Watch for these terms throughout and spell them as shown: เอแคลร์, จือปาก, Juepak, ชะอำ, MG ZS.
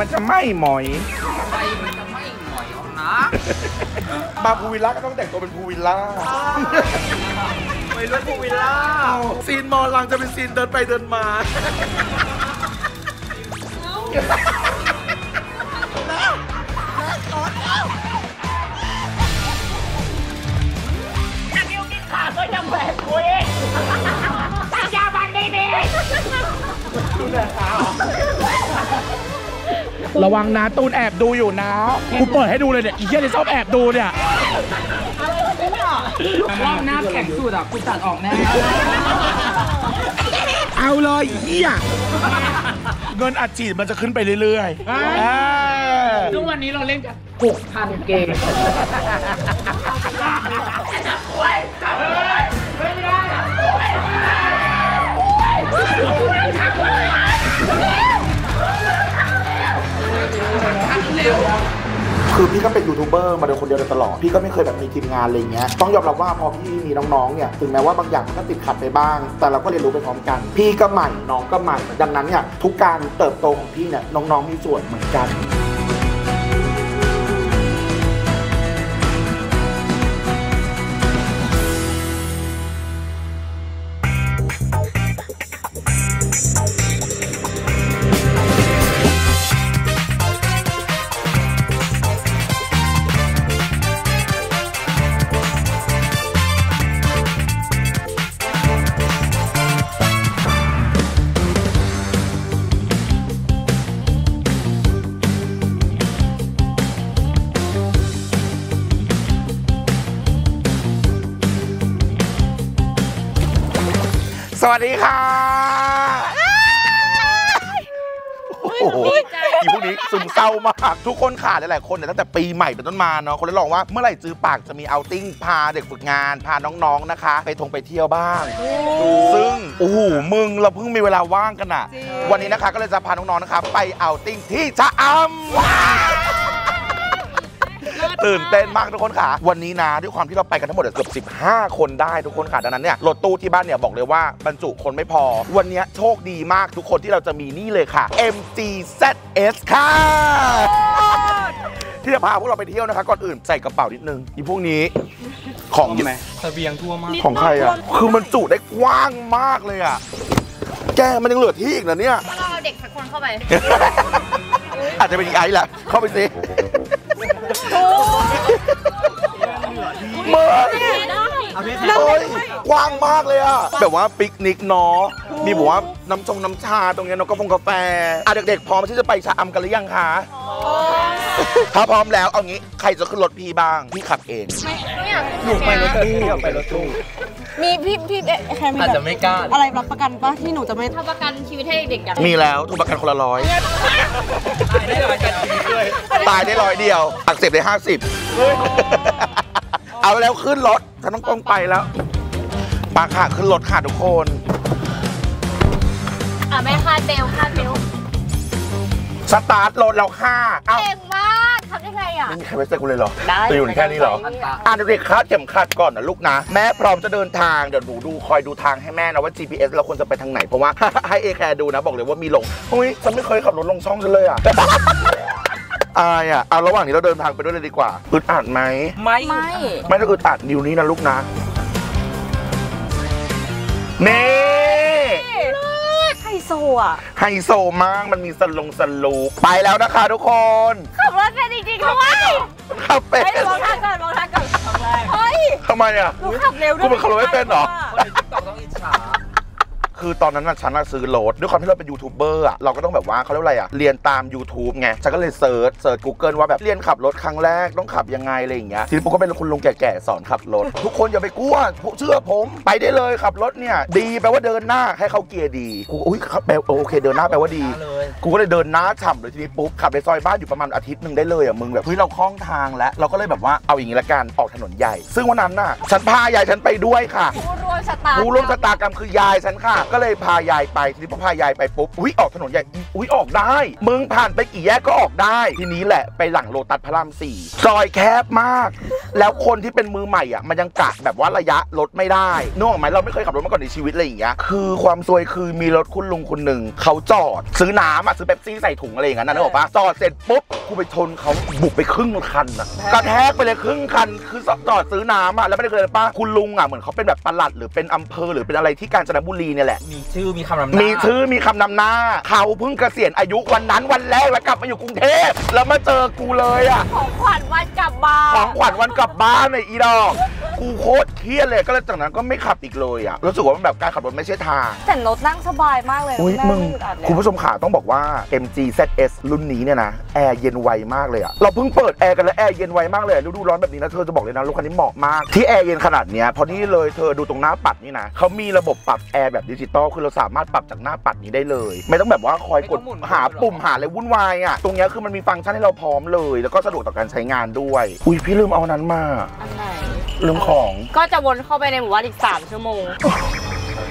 มันจะไหม้หมอยไฟมันจะไหม้หมอยนะมาภูวิลล่าก็ต้องแต่งตัวเป็นภูวิลล่าไปรถภูวิลล่าซีนมอลังจะเป็นซีนเดินไปเดินมาระวังนะตูนแอบดูอยู่นะกูเปิดให้ดูเลยเนี่ยอีเหี้ยจะชอบแอบดูเนี่ยรอบหน้าแข่งสุดอ่ะกูตัดออกแน่เอาเลยเหี้ยเงินอัดฉีดมันจะขึ้นไปเรื่อยๆทุกวันนี้เราเล่นกัน 6,000 เกมคือพี่ก็เป็นยูทูบเบอร์มาโดยคนเดียวตลอดพี่ก็ไม่เคยแบบมีทีมงานอะไรเงี้ยต้องยอมรับว่าพอพี่มีน้องๆเนี่ยถึงแม้ว่าบางอย่างมันก็ติดขัดไปบ้างแต่เราก็เรียนรู้ไปพร้อมกันพี่ก็ใหม่น้องก็ใหม่ดังนั้นเนี่ยทุกการเติบโตของพี่เนี่ยน้องๆมีส่วนเหมือนกันสวัสดีค่ะอีพวกนี้ซึมเศร้ามากทุกคนขาดหลายๆคนเนี่ยตั้งแต่ปีใหม่เป็นต้นมาเนาะคนได้ลองว่าเมื่อไหร่จื้อปากจะมีเอาติ้งพาเด็กฝึกงานพาน้องๆนะคะไปเที่ยวบ้างซึ่งโอ้โหมึงเราเพิ่งมีเวลาว่างกันอะวันนี้นะคะก็เลยจะพาน้องๆนะคะไปเอาติ้งที่ชะอำตื่นเต้นมากทุกคนค่ะวันนี้นะด้วยความที่เราไปกันทั้งหมดเกือบ15คนได้ทุกคนค่ะดังนั้นเนี่ยรถตู้ที่บ้านเนี่ยบอกเลยว่าบรรจุคนไม่พอวันนี้โชคดีมากทุกคนที่เราจะมีนี่เลยค่ะ MG ZS ค่ะที่จะพาพวกเราไปเที่ยวนะคะก่อนอื่นใส่กระเป๋านิดนึงอีพวกนี้ของไหนเสบียงทั่วมากของใครอ่ะคือมันจุได้กว้างมากเลยอ่ะแกมันยังเหลือที่อีกเหรอเนี่ยเราเอาเด็กสักคนเข้าไปอาจจะเป็นไอ้แหละเข้าไปสิกว้างมากเลยอะแบบว่าปิกนิกเนาะมีบอกว่าน้ำชงน้ำชาตรงนี้น้องก็ฟงกาแฟอ่ะเด็กๆพร้อมที่จะไปชะอำกันหรือยังคะถ้าพร้อมแล้วเอางี้ใครจะขึ้นรถพี่บ้างพี่ขับเองหนูไปรถตู้ไปรถตู้มีพี่แคมอาจจะไม่กล้าอะไรรับประกันป่ะที่หนูจะไม่ทำประกันชีวิตให้เด็กอย่างมีแล้วทุกประกันคนละ100ตายได้100กันด้วยตายได้100เดียวอักเสบได้50เอาแล้วขึ้นรถฉันต้องไปแล้วปากค่ะขึ้นรถค่ะทุกคนอ่ะแม่คาดเบลคาดเบลสตาร์ทรถเราค่ะเก่งมากทำได้ไงอ่ะไม่มีใครไปเซ็กกูเลยหรอจะอยู่แค่นี้หรออ่านเด็กคาดเข็มขัดก่อนนะลูกนะแม่พร้อมจะเดินทางเดี๋ยวหนูดูคอยดูทางให้แม่นะว่า GPS เราควรจะไปทางไหนเพราะว่าให้เอแคร์ดูนะบอกเลยว่ามีลงเฮ้ยฉันไม่เคยขับรถลงช่องฉันเลยอ่ะอายอ่ะเอาระหว่างนี้เราเดินทางไปด้วยเลยดีกว่าอึดอัดไหมไม่ต้องอึดอัดนิ้วนี้นะลูกนะเน่ไฮโซอ่ะไฮโซมากมันมีสลงสลูกไปแล้วนะคะทุกคนขับรถเป็นจริงๆด้วยขับเป็นมองทางก่อนมองทางก่อนเฮ้ยทำไมอ่ะกูขับเร็วด้วยกูเป็นขับรถไม่เป็นหรอต้องอิจฉาคือตอนนั้นฉันซื้อรถด้วยความที่เราเป็นยูทูบเบอร์อะเราก็ต้องแบบว่าเขาเรียกอะไรอะเรียนตาม YouTube ไงฉันก็เลยเสิร์ช Google ว่าแบบเรียนขับรถครั้งแรกต้องขับยังไงอะไรอย่างเงี้ยทีนี้ผมก็เป็นคุณลุงแก่ๆสอนขับรถทุกคนอย่าไปกลัวเชื่อผมไปได้เลยขับรถเนี่ยดีแปลว่าเดินหน้าให้เขาเกียร์ดีกูอุ้ยแปลโอเคเดินหน้าแปลว่าดีกูก็เลยเดินหน้าฉ่ำเลยทีนี้ปุ๊บขับในซอยบ้านอยู่ประมาณอาทิตย์นึงได้เลยอะมึงแบบเฮ้ยเราคล่องทางแล้วเราก็เลยแบบว่าเอาอย่างงี้ละกันออกถนนใหญ่ซึ่งวันนั้นน่ะฉันพายายฉันไปด้วยค่ะ ชะตาผู้ร่วมชะตากรรมคือยายฉันค่ะก็เลยพายายไปทีนี้พอพายายไปปุ๊บอุ้ยออกถนนใหญ่อุ้ยออกได้มึงผ่านไปกี่แยกก็ออกได้ทีนี้แหละไปหลังโลตัสพระราม4ซอยแคบมากแล้วคนที่เป็นมือใหม่อ่ะมันยังกะแบบว่าระยะรถไม่ได้นึกออกไหมเราไม่เคยขับรถมาก่อนในชีวิตอะไรอย่างเงี้ยคือความซวยคือมีรถคุณลุงคนหนึ่งเขาจอดซื้อน้ำอ่ะซื้อเป๊ปซี่ใส่ถุงอะไรอย่างเงี้ยนะนึกออกปะจอดเสร็จปุ๊บกูไปชนเขาบุกไปครึ่งคันอ่ะกระแทกไปเลยครึ่งคันคือจอดซื้อน้ำอ่ะแล้วไม่ได้เคยเลยปะคุณลุงอ่ะเหมือนเขาเป็นแบบปลัดหรือเป็นอำเภอหรือเป็นอะไรที่กาญจนบุรีเนี่ยแหละมีชื่อมีคำนำหน้ามีชื่อมีคำนำหน้าเขาเพิ่งเกษียณอายุวันนั้นวันแรกแล้วกลับมาอยู่กรุงเทพแล้วมาเจอกูเลยอ่ะของขวัญวันกลับบ้านของขวัญวันกลับบ้านเลยอีดอกกูโคตรเครียดเลยก็เลยจากนั้นก็ไม่ขับอีกเลยอ่ะรู้สึกว่าแบบการขับรถไม่ใช่ทางแต่รถนั่งสบายมากเลยมึงคุณผู้ชมขาต้องบอกว่า MG ZS รุ่นนี้เนี่ยนะแอร์เย็นไวมากเลยอ่ะเราเพิ่งเปิดแอร์กันแล้วแอร์เย็นไวมากเลยฤดูร้อนแบบนี้นะเธอจะบอกเลยนะรถคันนี้เหมาะมากที่แอร์เย็นขนาดเนี้ยพอนี่เลยเธอดูตรงหน้าปัดนี่นะเขามีระบบปรับแอร์แบบดิจิตอลคือเราสามารถปรับจากหน้าปัดนี้ได้เลยไม่ต้องแบบว่าคอยกดหาปุ่มหาอะไรวุ่นวายอ่ะตรงเนี้ยคือมันมีฟังก์ชันให้เราพร้อมเลยแล้วก็สะดวกต่อการใช้งานด้วยอุ้ยพี่ลืมเอานั้นมาอันไหนลืมของก็จะวนเข้าไปในหมู่บ้านอีก3 ชั่วโมง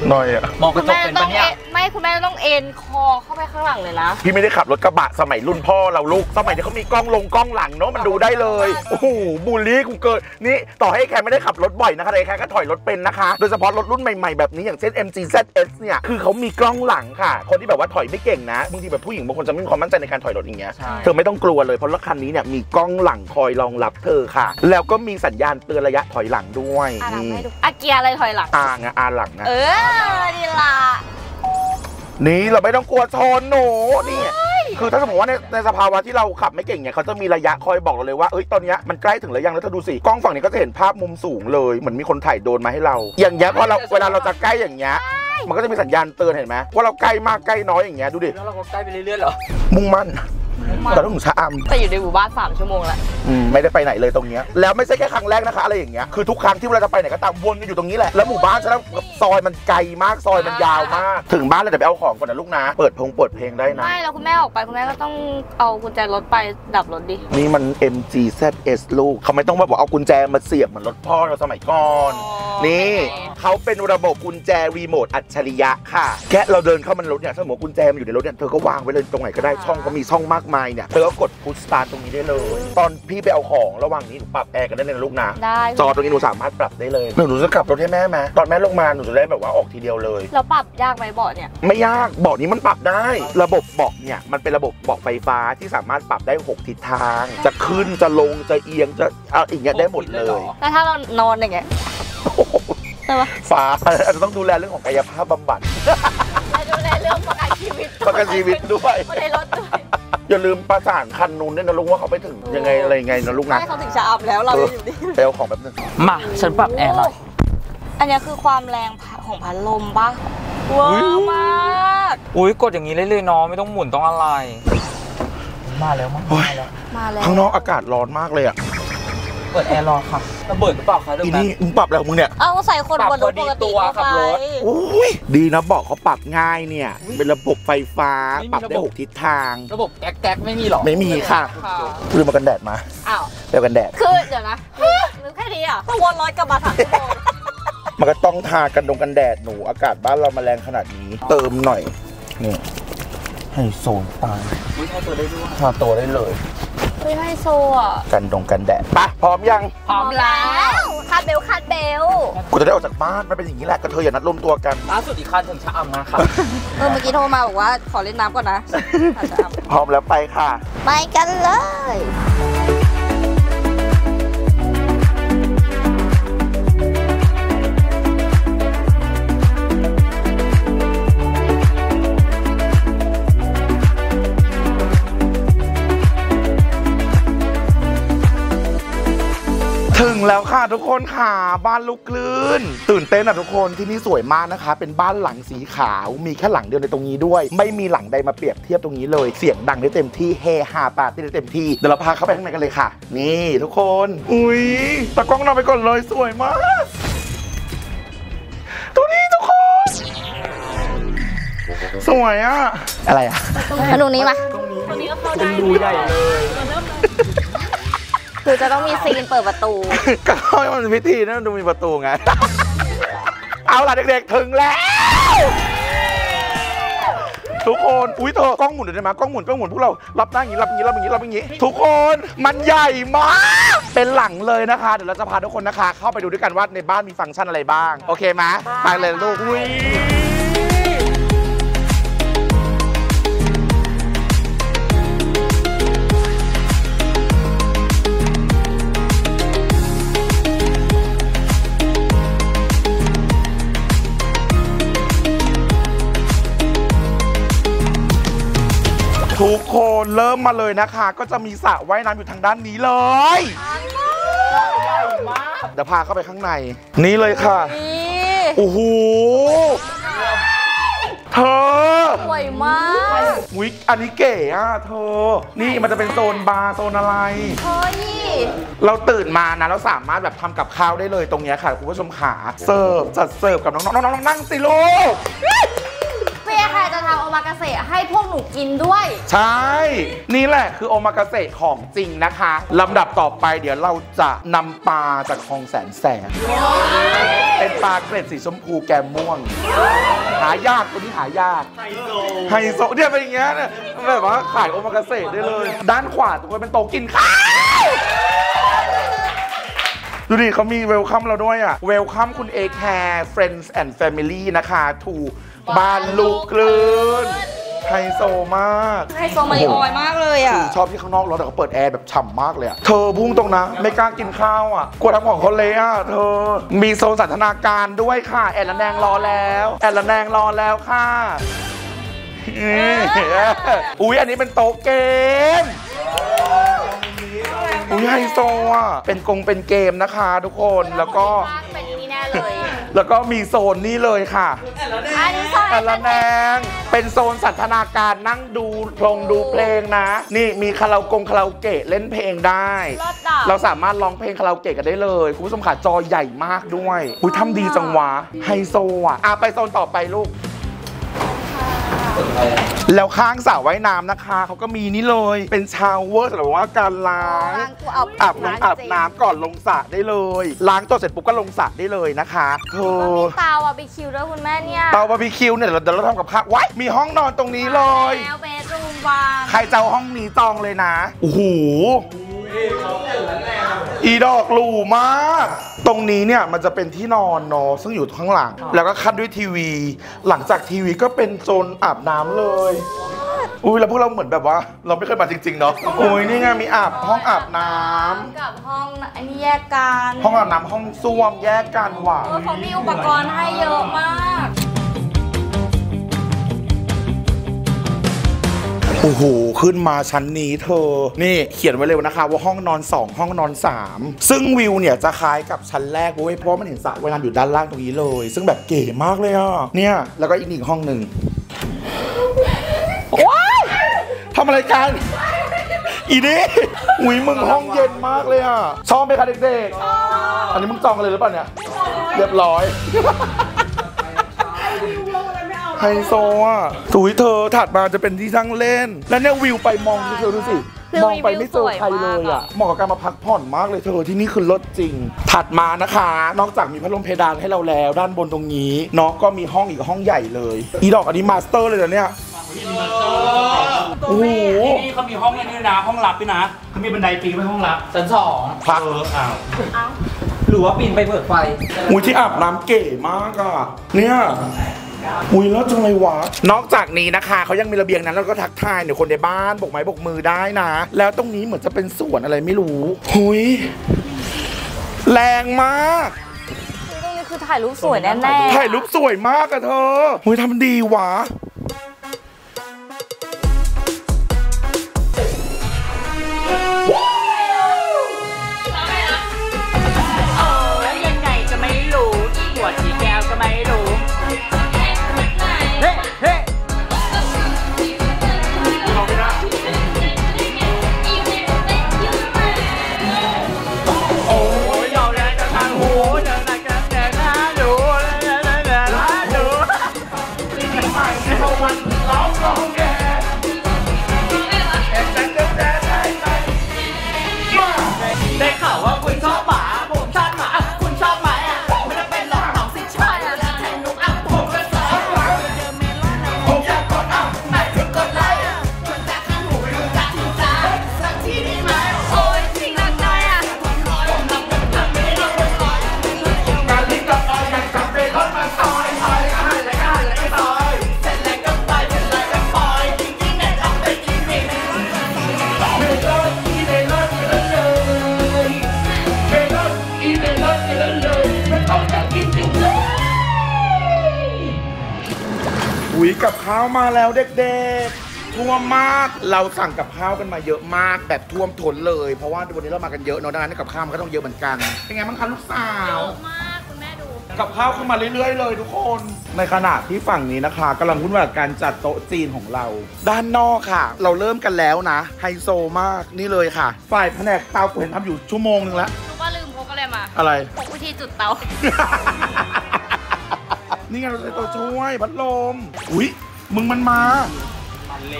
หน่อยอะมองกระจกเป็นปะเนี่ยไม่คุณแม่ต้องเอ็นคอเข้าไปข้างหลังเลยนะพี่ไม่ได้ขับรถกระบะสมัยรุ่นพ่อเราลูกสมัยนี้เขามีกล้องลงกล้องหลังเนาะมันดูได้เลยโอ้โหบูลลี่กูเกิดนี่ต่อให้แค่ไม่ได้ขับรถบ่อยนะคะแต่แค่ก็ถอยรถเป็นนะคะโดยเฉพาะรถรุ่นใหม่ๆแบบนี้อย่างเช่น MG ZS เนี่ยคือเขามีกล้องหลังค่ะคนที่แบบว่าถอยไม่เก่งนะบางทีแบบผู้หญิงบางคนจะไม่มีความมั่นใจในการถอยรถอย่างเงี้ยเธอไม่ต้องกลัวเลยเพราะรถคันนี้เนี่ยมีกล้องหลังคอยรองรับเธอค่ะแล้วก็มีสัญญาณเตือนระยะถอยหลังด้วยอาเกียร์อะไรถอยหลังหลังนะดีละนี่เราไม่ต้องกลัวชนหนูนี่คือถ้าสมมติว่าในสภาวะที่เราขับไม่เก่งเนี่ยเขาจะมีระยะคอยบอกเราเลยว่าเอ้ยตอนนี้มันใกล้ถึงแล้วยังแล้วเธอดูสิกล้องฝั่งนี้ก็จะเห็นภาพมุมสูงเลยเหมือนมีคนถ่ายโดนมาให้เราอย่างเงี้ยพอเราเวลาเราจะใกล้อย่างเงี้ยมันก็จะมีสัญญาณเตือนเห็นไหมว่าเราใกล้มากใกล้น้อยอย่างเงี้ยดูดิแล้วเราก็ใกล้ไปเรื่อยๆเหรอมุ่งมั่นแต่ต้องชะอำแต่อยู่ในหมู่บ้าน3 ชั่วโมงแล้วไม่ได้ไปไหนเลยตรงเนี้ยแล้วไม่ใช่แค่ครั้งแรกนะคะอะไรอย่างเงี้ยคือทุกครั้งที่เราจะไปไหนก็ตามวนกันอยู่ตรงนี้แหละแล้วหมู่บ้านฉันซอยมันไกลมากซอยมันยาวมากถึงบ้านเลยแต่ไปเอาของก่อนนะลูกนะเปิดพงเปิดเพลงได้นะไม่แล้วคุณแม่ออกไปคุณแม่ก็ต้องเอากุญแจรถไปดับรถดินี่มัน MG ZS ลูกเขาไม่ต้องมาบอกเอากุญแจมาเสียบเหมือนรถพ่อเราสมัยก่อนนี่เขาเป็นระบบกุญแจรีโมทอัจฉริยะค่ะแค่เราเดินเข้ามันรถเนี่ยถ้าหมดกุญแจมันอยู่ในรถเนี่ยเธอก็วางไว้เลยตรงไหนก็ได้ช่องก็มีช่องมากมายเนี่ยเธอก็กดพุชสตาร์ทตรงนี้ได้เลยตอนพี่ไปเอาของระหว่างนี้หนูปรับแอร์กันได้เลยลูกนะจอตรงนี้หนูสามารถปรับได้เลยหนูจะขับรถให้แม่ไหมตอนแม่ลงมาหนูจะได้แบบว่าออกทีเดียวเลยเราปรับยากไหมเบาะเนี่ยไม่ยากเบาะนี้มันปรับได้ระบบเบาะเนี่ยมันเป็นระบบเบาะไฟฟ้าที่สามารถปรับได้6 ทิศทางจะขึ้นจะลงจะเอียงจะเอาอย่างเงี้ยได้หมดเลยแล้วถ้าเรานอนอย่างเงี้ยฟ้าอาจจะต้องดูแลเรื่องของกายภาพบำบัดดูแลเรื่องประกันชีวิตด้วยในรถด้วยอย่าลืมประสานคันนู้นเนี่ยนะลุงว่าเขาไปถึงยังไงอะไรไงนะลุงนะให้เขาถึงชะอำแล้วเราอยู่ดีเดี๋ยวของแบบนึงมาฉันปรับแอร์หน่อยอันนี้คือความแรงของพัดลมป่ะว้าวมากอุ้ยกดอย่างนี้เลยๆน้องไม่ต้องหมุนต้องอะไรมาแล้วข้างนอกอากาศร้อนมากเลยอ่ะเปิดแอร์รอค่ะระเบิดหรือเปล่าคะทีนี้มึงปรับแล้วมึงเนี่ยเอาใส่คนบนรถปกติเข้าไปอุ้ยดีนะบอกเขาปรับง่ายเนี่ยเป็นระบบไฟฟ้าปรับได้6 ทิศทางระบบแก๊กไม่มีหรอไม่มีค่ะคือมากันแดดมาอ้าวเดี๋ยวกันแดดคือเดี๋ยวนะนึกแค่นี้อ่ะตัวร้อยกลับมา3 ชั่วโมงมันก็ต้องทากันดงกันแดดหนูอากาศบ้านเรามาแรงขนาดนี้เติมหน่อยนี่ให้โซนตายทาตัวได้ด้วยทาตัวได้เลยไม่ให้โซ่กันดงกันแดดปะพร้อมยังพร้อมแล้วคาดเบลกูจะได้ออกจากบ้านมันเป็นอย่างนี้แหละก็เธออย่านัดรวมตัวกันล่าสุดอีกคันถึงชะอำมาครับเมื่อกี้โทรมาบอกว่าขอเล่นน้ำก่อนนะพร้อมแล้วไปค่ะไปกันเลยถึงแล้วค่ะทุกคนค่ะบ้านลูกคลื่นตื่นเต้นอ่ะทุกคนที่นี่สวยมากนะคะเป็นบ้านหลังสีขาวมีแค่หลังเดียวในตรงนี้ด้วยไม่มีหลังใดมาเปรียบเทียบตรงนี้เลยเสียงดังได้เต็มที่เฮฮาปาร์ตี้ได้เต็มที่เดี๋ยวเราพาเข้าไปข้างในกันเลยค่ะนี่ทุกคนอุ้ยตากล้องนำไปก่อนเลยสวยมากตัวนี้ทุกคนสวยอ่ะอะไรอ่ะตรงนี้มาตรงนี้ก็เข้าได้ดูใหญ่เลยคือจะต้องมีซีนเปิดประตูก็มันพิธีนั่นดูมีประตูไง เอาล่ะเด็กๆถึงแล้วทุกคนอุ้ยเธอกล้องหมุนเลยนะกล้องหมุนพวกเรารับหน้าอย่างนี้รับอย่างนี้ทุกคนมันใหญ่มากเป็นหลังเลยนะคะเดี๋ยวเราจะพาทุกคนนะคะเข้าไปดูด้วยกันว่าในบ้านมีฟังก์ชันอะไรบ้างโอเคไหมไปเลยลูกอุ้ยทุกคนเริ่มมาเลยนะคะก็จะมีสระว่ายน้ำอยู่ทางด้านนี้เลยเดี๋ยวพาเข้าไปข้างในนี่เลยค่ะโอ้โหเธอสวยมากอุ๊ยอันนี้เก๋อ่ะเธอนี่มันจะเป็นโซนบาร์โซนอะไรเฮ้ยเราตื่นมานะเราสามารถแบบทำกับข้าวได้เลยตรงนี้ค่ะคุณผู้ชมขาเสิร์ฟจัดเสิร์ฟกับน้องๆนั่งสิลูกใครจะทำโอมากาเสะให้พวกหนูกินด้วยใช่นี่แหละคือโอมากาเสะของจริงนะคะลำดับต่อไปเดี๋ยวเราจะนำปลาจากคลองแสนแสบเป็นปลาเกล็ดสีชมพูแกมม่วงหายากตัวนี้หายากไฮโซเนี่ยเป็นอย่างเงี้ยแบบว่าขายโอมากาเสะได้เลยด้านขวาตัวเป็นโต๊ะกินข้าวดูดิเขามีเวลคัมเราด้วยอ่ะเวลคัมคุณเอแคร์เฟรนด์แอนด์แฟมิลี่นะคะทูบ้านลูกคลื่นไฮโซมากไฮโซมาริออยมากเลยอ่ะชอบที่ข้างนอกร้อนแต่เขาเปิดแอร์แบบฉ่ำมากเลยอ่ะเธอพุ่งตรงนะไม่กล้ากินข้าวอ่ะกลัวทำของเขาเละอ่ะเธอมีโซนสันทนาการด้วยค่ะแอนละแนงรอแล้วค่ะอุ๊ยอันนี้เป็นโต๊ะเกมอุ๊ยไฮโซอ่ะเป็นกงเป็นเกมนะคะทุกคนแล้วก็แล้วก็มีโซนนี่เลยค่ะอันละแนงเป็นโซนสันทนาการนั่งดูพลงดูเพลงนะนี่มีคาราโอเกะเล่นเพลงได้เราสามารถร้องเพลงคาราโอเกะกันได้เลยคุณผู้ชมขาจอใหญ่มากด้วยอุ้ยทำดีจังวะไฮโซอ่ะไปโซนต่อไปลูกแล้วข้างสระว่ายน้ำนะคะเขาก็มีนี่เลยเป็นชาวเวอร์สำหรับว่าการล้างอาบน้ำก่อนลงสระได้เลยล้างตัวเสร็จปุ๊บก็ลงสระได้เลยนะคะมีเตาบาร์บีคิวด้วยคุณแม่เนี่ยเตาบาร์บีคิวเนี่ยเราทำกับข้าวไว้มีห้องนอนตรงนี้เลยแล้วเบดรูมวางใครเจ้าห้องนี้จองเลยนะโอ้โหอีดอกหรูมากตรงนี้เนี่ยมันจะเป็นที่นอนเนาะซึ่งอยู่ข้างหลังแล้วก็คัดด้วยทีวีหลังจากทีวีก็เป็นโซนอาบน้ำเลยอุ้ยแล้วพวกเราเหมือนแบบว่าเราไม่เคยมาจริงๆเนาะอุ้ยนี่ไงมีอาบห้องอาบน้ำกับห้องอันนี้แยกกันห้องอาบน้ำห้องส้วมแยกกันว่ะเขามีอุปกรณ์ให้เยอะมากโอ้โหขึ้นมาชั้นนี้เธอนี่เขียนไว้เลยนะคะว่าห้องนอน2ห้องนอน3ซึ่งวิวเนี่ยจะคล้ายกับชั้นแรกเว้ยเพราะมันเห็นสระว่ายน้ำอยู่ด้านล่างตรงนี้เลยซึ่งแบบเก๋มากเลยอ่ะเนี่ยแล้วก็อีกหนึ่งห้องหนึ่งว้าวทำอะไรกันอีนี่อุ้ยมึงห้องเย็นมากเลยอ่ะชอบไหมคะเด็กๆอันนี้มึงจองกันเลยหรือเปล่าเนี่ยเรียบร้อยไฮโซอ่ะสวยเธอถัดมาจะเป็นที่นั่งเล่นแล้วเนี่ยวิวไปมองเธอดูสิมองไปไม่เจอใครเลยอ่ะเหมาะกับการมาพักผ่อนมากเลยเธอที่นี่คือรถจริงถัดมานะคะนอกจากมีพัดลมเพดานให้เราแล้วด้านบนตรงนี้น้องก็มีห้องอีกห้องใหญ่เลยอีดอกอันนี้มาสเตอร์เลยนะเนี่ยโอ้โหนี่เขามีห้องนี้ด้วยนะห้องลับด้วยนะเขามีบันไดปีนไปห้องลับชั้น2พักหรือว่าปีนไปเปิดไฟอุ้ยที่อาบน้ำเก๋มากอ่ะเนี่ยอุ้ยแล้วจังเลยวะนอกจากนี้นะคะเขายังมีระเบียงนั้นแล้วก็ทักทายเนี่ยคนในบ้านบกไม้บกมือได้นะแล้วตรงนี้เหมือนจะเป็นสวนอะไรไม่รู้หุยแรงมากตรงนี้คือถ่ายรูปสวยแน่ๆถ่ายรูปสวยมากอะเธอหุยทำดีวะ อุ้ยกับข้าวมาแล้วเด็กๆท่วมมากเราสั่งกับข้าวกันมาเยอะมากแบบท่วมท้นเลยเพราะว่าวันนี้เรามากันเยอะเนาะดังนั้นกับข้าวมันก็ต้องเยอะเหมือนกันเป็นไงบ้างคะลูกสาวเยอะมากคุณแม่ดูกับข้าวเข้ามาเรื่อยๆเลยทุกคนในขณะที่ฝั่งนี้นะคะกำลังวุ่นวายกับการจัดโต๊ะจีนของเราด้านนอกค่ะเราเริ่มกันแล้วนะไฮโซมากนี่เลยค่ะฝ่ายแผนกเตาเห็นทำอยู่ชั่วโมงนึงแล้วรู้ว่าลืมพกอะไรมาอะไรพกวิธีจุดเตา นี่ไงเราใช้ตัวช่วยพัดลมอุ้ยมึงมันมา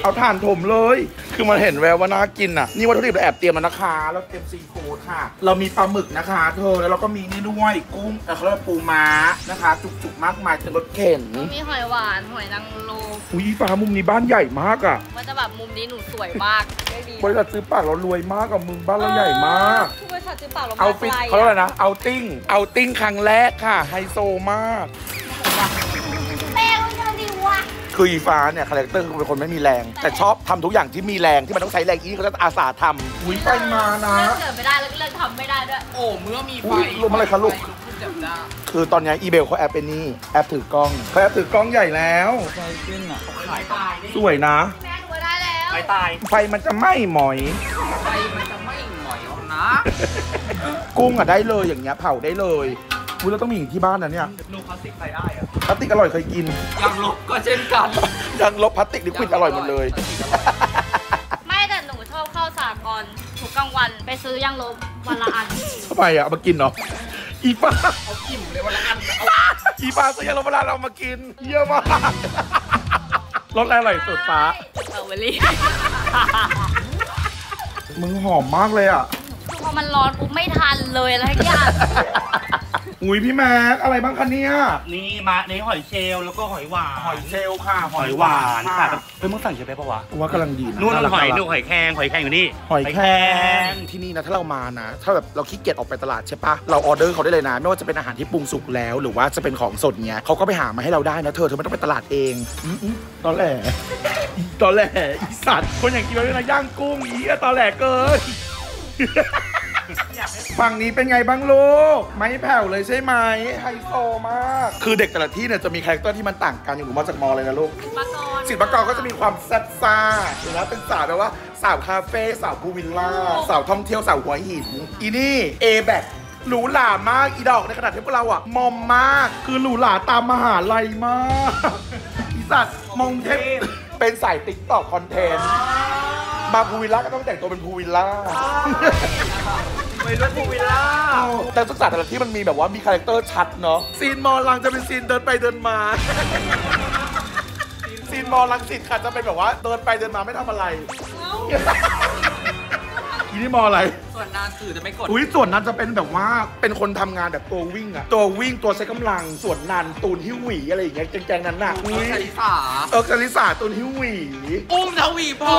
เอาถ่านถมเลยคือมันเห็นแววว่าน่ากินอ่ะนี่วัตถุดิบเราแอบเตรียมมานะคะเราเตรียมซีฟู้ดค่ะเรามีปลาหมึกนะคะเธอแล้วเราก็มีนี่ด้วยกุ้งเขาเรียกปูม้านะคะจุกๆมากมายเต็มรถเข็นมีหอยหวานหอยนางรมอุ้ยฟ้ามุมนี้บ้านใหญ่มากอ่ะมันจะแบบมุมนี้หนูสวยมากบริษัทซื้อปากเรารวยมากกับมึงบ้านเราใหญ่มากบริษัทซื้อปากเราเอาฟิตเขาเรียกอะไรนะเอาติ้งครั้งแรกค่ะไฮโซมากคืออีฟ้าเนี่ยคาแรคเตอร์คือเป็นคนไม่มีแรงแต่ชอบทำทุกอย่างที่มีแรงที่มันต้องใช้แรงอีกเขาจะอาสาทำอุ้ยไปมานะเกิดไม่ได้แล้วก็เลิกทำไม่ได้ด้วยโอ้เมื่อมีไฟลมอะไรคะลูกคือตอนนี้อีเบลเขาแอบเป็นนี่แอบถือกล้องเขาแอบถือกล้องใหญ่แล้วไฟขึ้นอ่ะขายตายสวยนะแม่ดูได้แล้วไฟตายไฟมันจะไหม้หมอยไฟมันจะไหม้หมอยนะกุ้งอ่ะได้เลยอย่างเงี้ยเผาได้เลยอุ้ยเราต้องมีอย่างที่บ้านนะเนี่ยลูกพลาสติกใส่ได้อะพลาสติกอร่อยเคยกินยางลบก็เช่นกันยางลบพลาสติกดิควิดอร่อยหมดเลยไม่แต่หนูชอบเข้าสากลทุกกลางวันไปซื้อยางลบวันละอันทำไมอะเอามากินเนาะอีป้าเอากินเลยวันละอันอีป้าซื้อยางลบวันละเรามากินเยอะมากรสอะไรอร่อยสุดฟ้าเออเวลี่มึงหอมมากเลยอะพอมันร้อนปุ๊บไม่ทันเลยอะไรทุกอย่างอุ้ยพี่แม็กอะไรบ้างคะเนี่ยนี่มาในหอยเชลแล้วก็หอยหวานหอยเชลค่ะหอยหวานค่ะเฮ้ยมึงสั่งเยอะไปปะวะว่ากำลังดีนู่นหอยนู่นหอยแครงอยู่นี่หอยแครงที่นี่นะถ้าเรามานะถ้าแบบเราขี้เกียจออกไปตลาดใช่ปะเราออเดอร์เขาได้เลยนะไม่ว่าจะเป็นอาหารที่ปรุงสุกแล้วหรือว่าจะเป็นของสดเนี้ยเขาก็ไปหามาให้เราได้นะเธอไม่ต้องไปตลาดเองตอนแหลอีสัตว์คนอย่างกินไม่ได้ย่างกุ้งอีอะตอนแหลเกินฝั่งนี้เป็นไงบ้างลูกไม่แผ่วเลยใช่ไหมไฮโซมากคือเด็กแต่ละที่เนี่ยจะมีคาแรคเตอร์ที่มันต่างกันอยู่หนูมาจากมอเลยนะลูกศิลปากรก็จะมีความแซ่บซ่าหรือว่าเป็นสาวแบบว่าสาวคาเฟ่สาวพูวิลล่าสาวท่องเที่ยวสาวหัวหินอีนี่เอแบกหรูหรามากอีดอกในขณะที่พวกเราอะมอมมากคือหรูหราตามมหาลัยมากอีสัตว์มงเทพเป็นสายติ๊กต็อกคอนเทนต์มาพูวิลล่าก็ต้องแต่งตัวเป็นพูวิลล่าไม่รู้ภูวิลล่าแต่ศึกษาแต่ละที่มันมีแบบว่ามีคาแรคเตอร์ชัดเนาะซีนมอลังจะเป็นซีนเดินไปเดินมาซีนมอลังสิทธิ์ค่ะจะเป็นแบบว่าเดินไปเดินมาไม่ทำอะไรอีนี่มออะไรส่วนนานสื่อจะไม่กดอุ้ยส่วนนานจะเป็นแบบว่าเป็นคนทำงานแบบตัววิ่งอะตัววิ่งตัวใช้กำลังส่วนนานตูนหิ้วหวีอะไรอย่างเงี้ยแกงๆนั้นน่ะอุ้ยคาริสาตูนหิ้วหวีอุ้มทวีพอ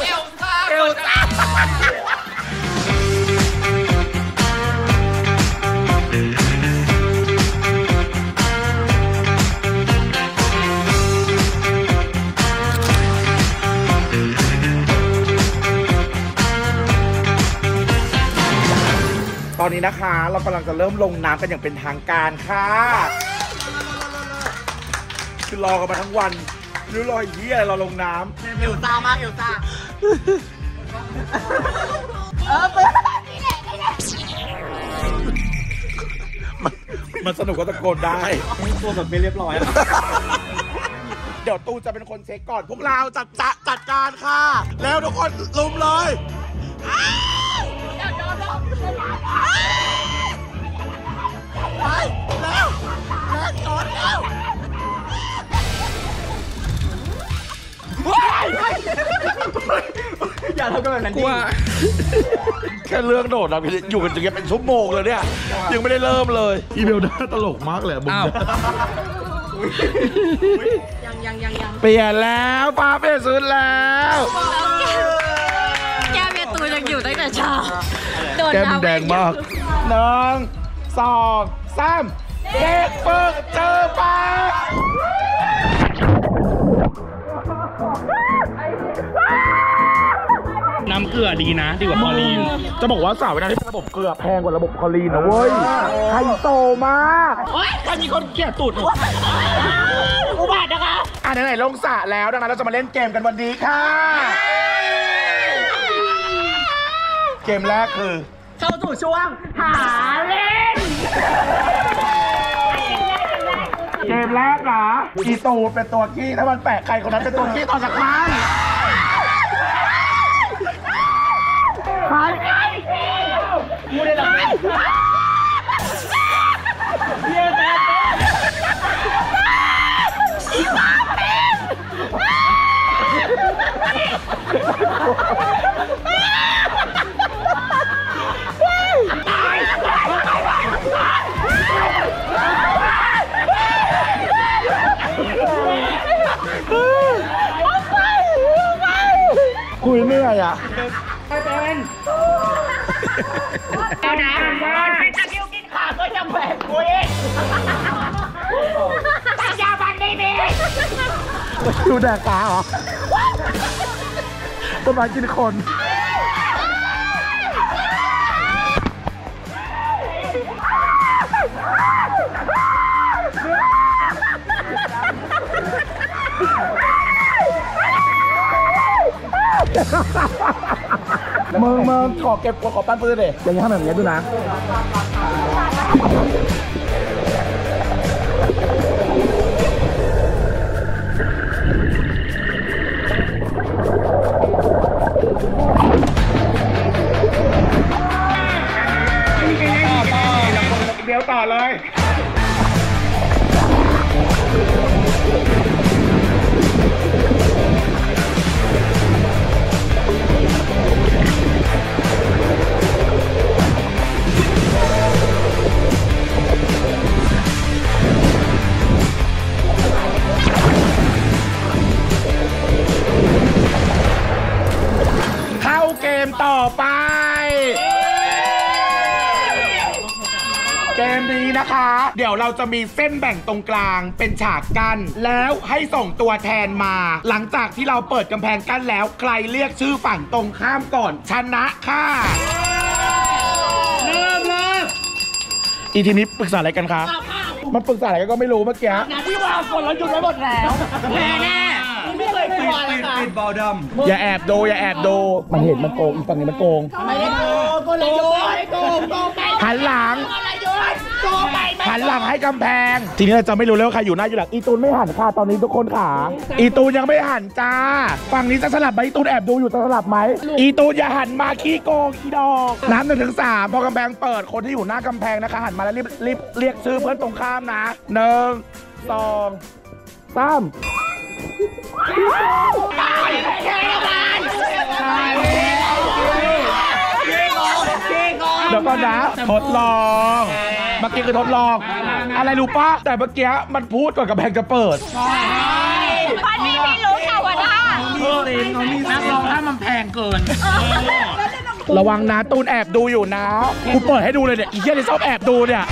เอลซ่าตอนนี้นะคะเรากำลังจะเริ่มลงน้ำกันอย่างเป็นทางการค่ะคือรอกันมาทั้งวันรู้รอยเหี้ยเราลงน้ำหิวตามากหิวตาไปมันสนุกก็ตะโกนได้ตัวแบบไม่เรียบร้อยเดี๋ยวตูจะเป็นคนเช็คก่อนพวกเราจัดการค่ะแล้วทุกคนลุมเลยแล้วอย่าทำกันแบบนั้นดิแค่เรื่องโดดเราอยู่กันจนแกเป็นชั่วโมงเลยเนี่ยยังไม่ได้เริ่มเลยอีเบลน่าตลกมากเลยบุ๋มยังเปลี่ยนแล้วฟ้าเปลี่ยนสุดแล้วแก้เมียตูยังอยู่ตั้งแต่เช้าโดนน้ำแดงมาก1 2 3เด็กเปิดเจอปลาน้ำเก กลือดีนะดีกว่าคลอรีนจะบอกว่าสาวเวลาที่เป็นระบบเกลือแพงกว่าระบบคลอรีนนะเว้ยไฮโซมากถ้ามีคนเกลียดตูดอุบาทนะคะอ่ะไหนๆลงสระแล้วดังนั้นเราจะมาเล่นเกมกันวันนี้ค่ะเกมแรกคือเข้าสู่ช่วงหาเล่นเกมแรกนะอีตูดเป็นตัวขี้ถ้ามันแปะใครคนนั้นเป็นตัวขี้ออกจากบ้านใครกูได้หรอเยี่ยมแม่อีบ้าเป็นคุยไม่ได้อะเป็นเอาหนาไปตะคิวกินขาก็จะแบกกูเองตัดยาบันไม่มีดูแดกตาเหรอต้นไม้กินคนมึงขอเก็บขอปั้นปืนเลยอย่างนี้ทำแบบนี้ดูนะเดี๋ยวต่อเลยต่อไปเกมนี้นะคะเดี๋ยวเราจะมีเส้นแบ่งตรงกลางเป็นฉากกั้นแล้วให้ส่งตัวแทนมาหลังจากที่เราเปิดกำแพงกั้นแล้วใครเรียกชื่อฝั่งตรงข้ามก่อนชนะค่ะเริ่มเลยอีทีนี้ปรึกษาอะไรกันคะมันปรึกษาอะไรก็ไม่รู้เมื่อกี้ที่ว่าคนเราหยุดไว้หมดแล้วแน่แน่ไม่เคยกลัวเลยค่ะบอลดำอย่าแอบดูมันเห็นมันโกงอีกฝั่งนี้มันโกงไม่ได้โกงก็เลยโกงไปหันหลังหันหลังให้กำแพงทีนี้เราจะไม่รู้แล้วใครอยู่หน้าอยู่หลังอีตูนไม่หันค่ะตอนนี้ทุกคนขาอีตูนยังไม่หันจ้าฝั่งนี้จะสลับไหมอีตูนแอบดูอยู่จะสลับไหมอีตูนอย่าหันมาขี้โกงขี้ดอกน้ำ1 ถึง 3พอกำแพงเปิดคนที่อยู่หน้ากำแพงนะคะหันมาแล้วรีบเรียกชื่อเพื่อนตรงข้ามนะ1 2 3เดี๋ยวก่อนนะทดลองเมื่อกี้คือทดลองอะไรรู้ปะแต่เมื่อกี้มันพูดก่อนกำแพงจะเปิดพันนี่ไม่รู้ค่ะว่าท่านักลองถ้ามันแพงเกินระวังนะตูนแอบดูอยู่นะกูเปิดให้ดูเลยเนี่ยอีเหี้ยที่ชอบแอบดูเนี่ย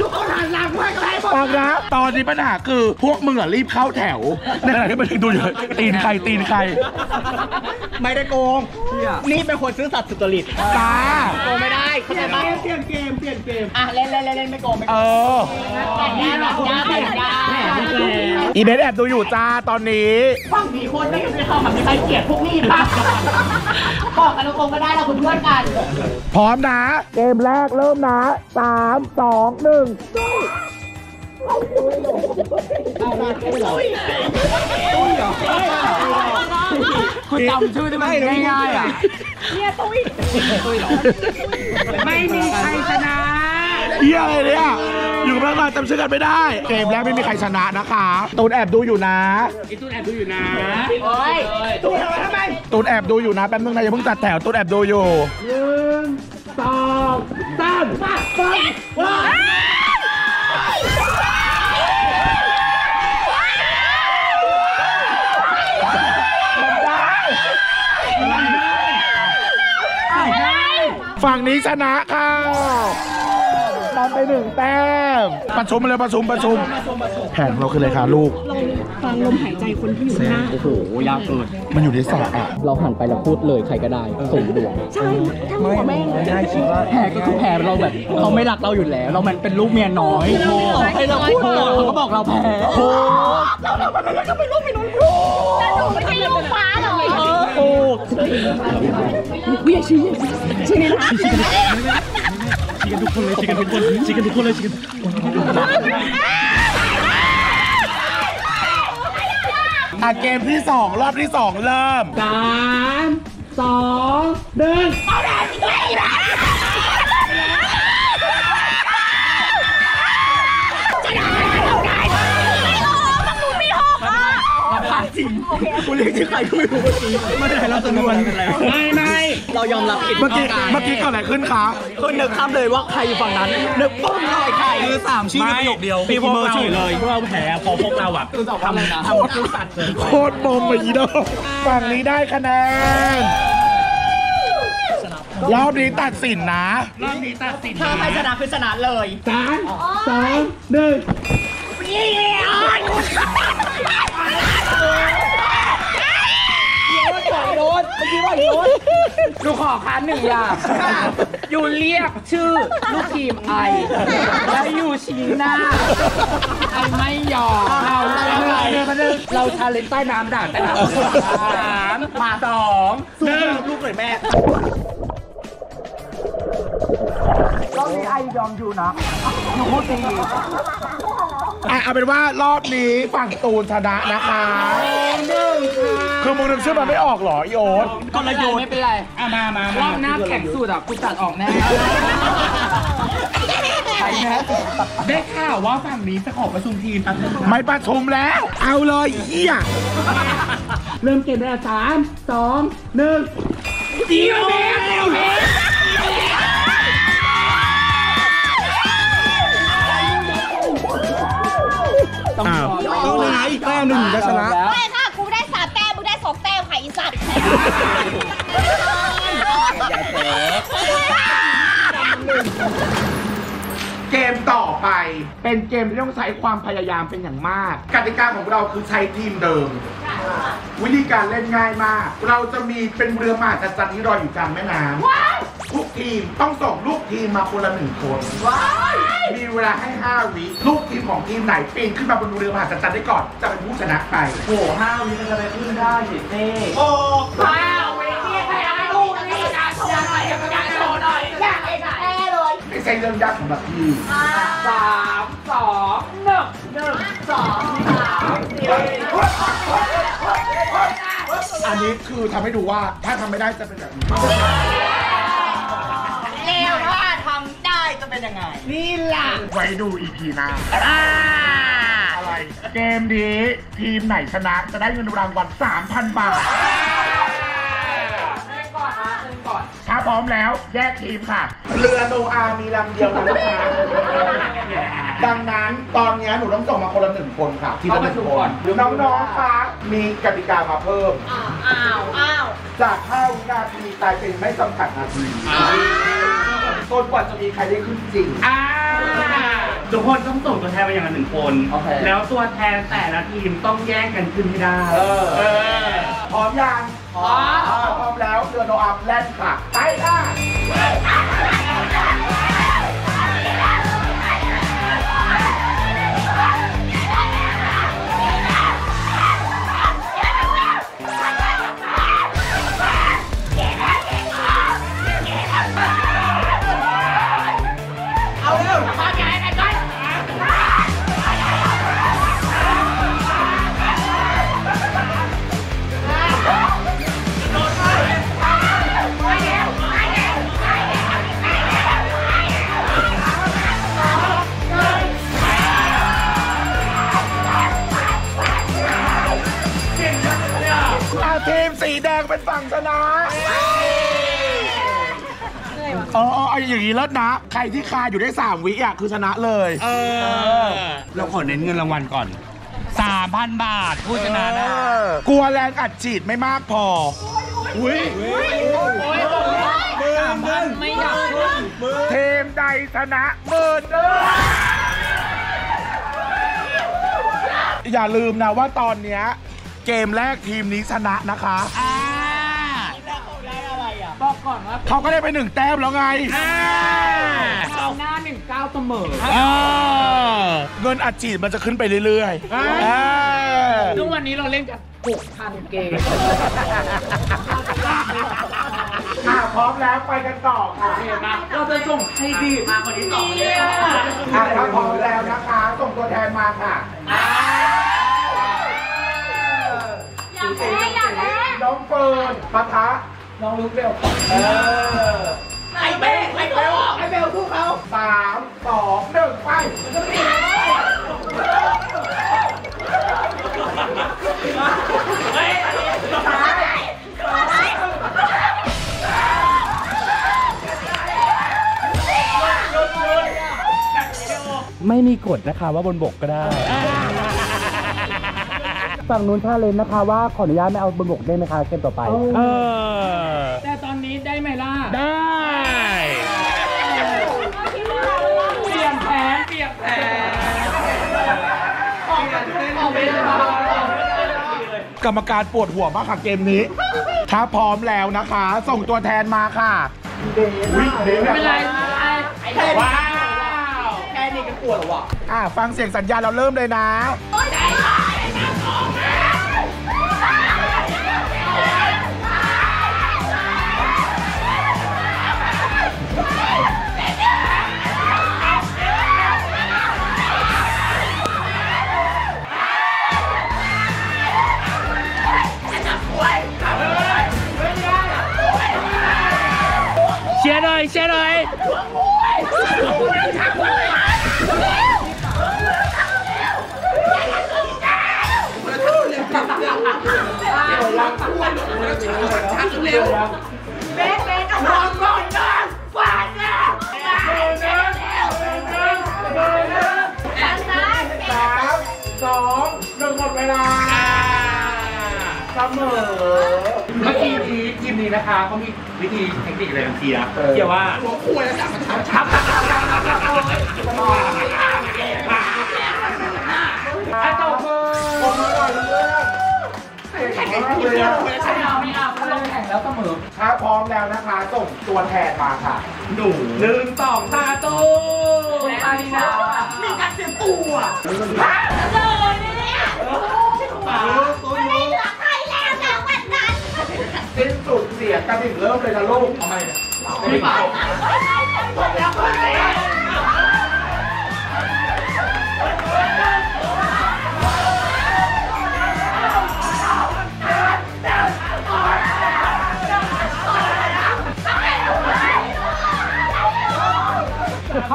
ลูกคนหันหลังไว้ใครบอกนะตอนนี้ปัญหาคือพวกมึงอ่ะรีบเข้าแถวในขณะที่มันดูอยู่ตีนใครไม่ได้โกงนี่เป็นคนซื้อสัตว์สุจริตจ้าโกงไม่ได้เปลี่ยนเกมอ่ะเล่นไม่โกงอีเบนแอบดูอยู่จ้าตอนนี้ฟังผีคนไม่เคยทำแบบนี้ใครเกลียดพวกนี้ปะบอกกันโกงก็ได้เราคุณเพื่อนกันพร้อมนะเกมแรกเริ่มนะ3 2 1คุณจำชื่อได้ไหมง่ายๆอ่ะเนี่ยตุ้ยไม่มีใครชนะเหี้ยอะไรเนี่ยอยู่กับเราจำชื่อกันไม่ได้เกมแรกไม่มีใครชนะนะคะตูนแอบดูอยู่นะโอ๊ยตูนแอบทำไมตูนแอบดูอยู่นะแป๊บนึงนะอย่าเพิ่งตัดแถวตูนแอบดูอยู่1 2 3 4 5ฝั่งนี้ชนะค่ะ ต ามไปหนึ่งแต้มประชุมเลยประชุมแผนเราคืออะไรคะลูกเราฟังลมหายใจคนที่อยู่หน้าโอ้โหยากเกินมันอยู่ในสระอ่ะเราหันไปแล้วพูดเลยใครก็ได้สมดวงใช่ไม่แม่ได้คิดว่าแผนก็คือแผนเราแบบเขาไม่รักเราอยู่แล้วเรามันเป็นลูกเมียน้อยไอ้เราพูดก่อนเขาก็บอกเราแผนโอ้เราแบบนั้นก็เป็นลูกเมียน้อยแต่หนูไม่ใช่ลูกฟ้าหรอกโอ้เบี้ยชี้นี่ชี้กันทุกคนเลยอ่ะเกมที่2รอบที่2เริ่ม3 2 1คุณเรียกชื่อใครก็ไม่รู้ไม่ได้เราจำนวนไม่เรายอมรับผิดเมื่อกี้เกิดอะไรขึ้นคะคนนึกข้ามเลยว่าใครอยู่ฝั่งนั้นนึกป้องได้ใครคือ3ชื่อประโยคเดียวพี่พวกเราเลยเราแพ้พอพวกเราอ่ะทำผู้สัตว์โคตรบอมไปอีดอฝั่งนี้ได้คะแนนรอบนี้ตัดสินนะถ้าใครชนะคือชนะเลย3 2 1ลูกขอค้าหนึ่งอย่างอยู่เรียกชื่อลูกทีมไอแล้วอยู่ชี้หน้าไอไม่ยอมเอาอะไรเราชาเลนจ์ใต้น้ำด่าใต้น้ำ3 2 1ลูกเลยแม่รอบนี้ไอยอมอยู่นะอยู่พูดจริงเอาเป็นว่ารอบนี้ฝั่งตูนชนะนะคะคือมึงนึกชื่อมันไม่ออกหรออีโอ๊ตก็เลยโยนไม่เป็นไรรอบหน้าแข่งสุดอ่ะกูตัดออกแน่ใครแพ้ได้ข่าวว่าฝั่งนี้จะขอประชุมทีมไม่ประชุมแล้วเอาเลยเฮียเริ่มเกมแล้ว3 2 1ดีแม่เร็วต้องชนะอีกแต้มหนึ่งจะชนะไม่ค่ะกูได้3แต้มมึงได้2แต้มค่ะอีสัตว์เกมต่อไปเป็นเกมที่ต้องใช้ความพยายามเป็นอย่างมากกติกาของเราคือใช้ทีมเดิมวิธีการเล่นง่ายมากเราจะมีเป็นเรือมหัศจรรย์ที่ลอยอยู่กลางแม่น้ำทุกทีมต้องส่งลูกทีมมาคนละ1 คนมีเวลาให้5 วิลูกทีมของทีมไหนปีนขึ้นมาบนเรือมหัศจรรย์ได้ก่อนจะเป็นผู้ชนะไปโอ้5 วิมันจะไปขึ้นได้สิเต้โอ้5 วิเนี่ยใครเอาลูกนี่นะโชว์หน่อยการโชว์หน่อยยากเลยนะแน่เลยไม่ใช่เรื่องยากสำหรับพี่3 2 1 1 2 3อันนี้คือทำให้ดูว่าถ้าทำไม่ได้จะเป็นแบบนี้เร็วถ้าทำได้จะเป็นยังไงนี่ล่ะไว้ดูอีพีหน้าอะไรเกมนี้ทีมไหนชนะจะได้เงินรางวัล 3,000 บาทถ้าพร้อมแล้วแยกทีมค่ะเรือโนอามีลำเดียวนะคะดังนั้นตอนนี้หนูต้องส่งมาคนละ1 คนค่ะที่ละ1 คนน้องๆคะมีกติกามาเพิ่มอ้าวจาก5 วินาทีตายเป็นไม่จำกัดนาทีจนกว่าจะมีใครได้ขึ้นจริงทุกคนต้องส่งตัวแทนไปอย่างละ1 คนแล้วตัวแทนแต่ละทีมต้องแยกกันขึ้นให้ได้พร้อมยังพร้อมแล้วเรือโนอาแล่นค่ะไปค่ะทีมสีแดงเป็นฝั่งชนะอ๋ออย่างนี้แล้วนะใครที่คาอยู่ได้3 วิอ่ะคือชนะเลยเราขอเน้นเงินรางวัลก่อน 3,000 บาทผู้ชนะนะกลัวแรงอัดฉีดไม่มากพออุ้ย เทมใดชนะเบิร์นเดอร์อย่าลืมนะว่าตอนเนี้ยเกมแรกทีมนี้ชนะนะคะบอกก่อนว่าเขาก็ได้ไป1แต้มแล้วไงตอนหน้า19เสมอเงินอัดฉีดมันจะขึ้นไปเรื่อยๆทุกวันนี้เราเล่นกัน 6,000 เกมพร้อมแล้วไปกันต่อค่ะเราจะส่งให้ดีมาคนที่2เลยถ้าพร้อมแล้วนะคะส่งตัวแทนมาค่ะน้องเฟิร์นปะทะน้องลุกเบลไอเบลทุกเขา3 2 1ไปไม่มีกฎนะคะว่าบนบกก็ได้ฝั่งนู้นท่าเลนนะคะว่าขออนุญาตไม่เอาบนบกได้ไหมคะเกมต่อไปแต่ตอนนี้ได้ไหมล่ะได้เปลี่ยนแผนกรรมการปวดหัวมากค่ะเกมนี้ถ้าพร้อมแล้วนะคะส่งตัวแทนมาค่ะไม่เป็นไรว้าวแค่นี้ก็ปวดหัวฟังเสียงสัญญาณเราเริ่มเลยนะเชียร์หน่อย3 2 1หมดเวลาเสมอเมื่อกี้ทีมนี้นะคะเขามีวิธีเทคนิคอะไรกันเทียว่าหัวคู่แล้วจับมันชับต่อคือแข่งกันเลยไม่เอาลงแข่งแล้วเสมอถ้าพร้อมแล้วนะคะส่งตัวแทนมาค่ะ1 2ตาตู้ตาดีนะมีการเตรียมตัวเลยเนี่ยตัวสิ้นสุดเสียกันอีกเริ่มเลยนะลูกทำไมเนี่ยไม่เป่าเข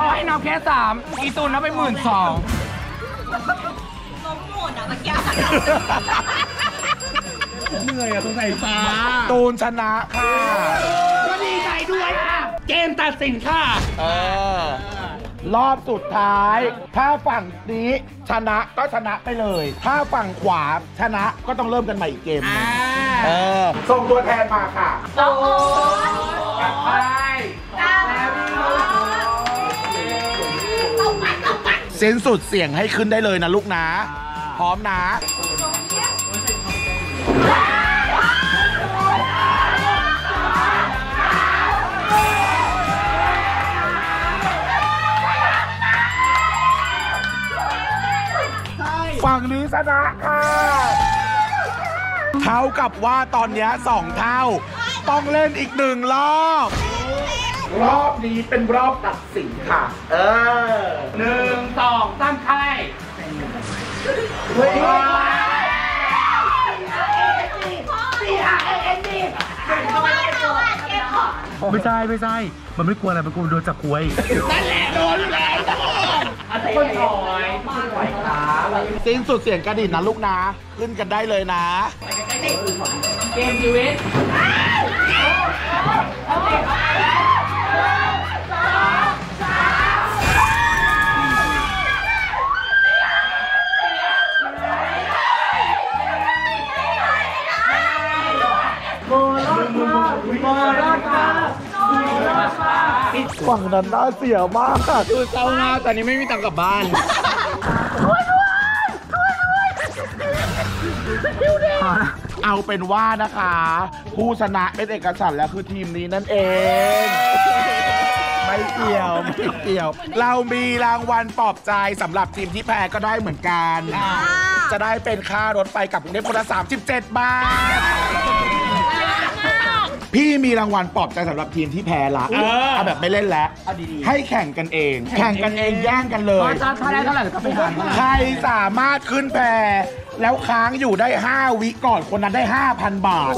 าให้นับแค่3อีตูนนับไป12,000ล้มหมดอ่ะตะเกียบเหนื่อยอะตรงไหนฟ้าตูนชนะค่ะก็ดีใจด้วยค่ะเกมตัดสินค่ะรอบสุดท้ายถ้าฝั่งนี้ชนะก็ชนะไปเลยถ้าฝั่งขวาชนะก็ต้องเริ่มกันใหม่อีกเกมนึงส่งตัวแทนมาค่ะโอ้ยกลับไปเส้นสุดเสียงให้ขึ้นได้เลยนะลูกนะพร้อมนะฝั่งนี้ชนะค่ะเท่ากับว่าตอนนี้2เท่าต้องเล่นอีก1รอบนี้เป็นรอบตัดสินค่ะ1 2ตั้งไข่ไม่ใช่มันไม่กลัวอะไรมันกลัวโดนจับคุยนั่นแหละโดนเลยคนถอยขาสิ้นสุดเสียงกระดิ่งนะลูกนะขึ้นกันได้เลยนะเกมชีวิตโมรอดค่ะ ฝั่งนั้นน่าเสียมากคือเศร้ามากตอนนี้ไม่มีตังค์กลับบ้านเอาเป็นว่านะคะผู้ชนะเป็นเอกฉันท์แล้วคือทีมนี้นั่นเองไม่เกี่ยวไม่เกี่ยวเรามีรางวัลปลอบใจสำหรับทีมที่แพ้ก็ได้เหมือนกันจะได้เป็นค่ารถไฟกับกรุงเทพคนละ37 บาทพี่มีรางวัลปลอบใจสำหรับทีมที่แพ้ละเอาแบบไม่เล่นแล้วให้แข่งกันเองแข่งกันเองแย่งกันเลยถ้าได้เท่าไหร่ก็ไปหาใครสามารถขึ้นแพแล้วค้างอยู่ได้5 วิก่อนคนนั้นได้ 5,000 บาท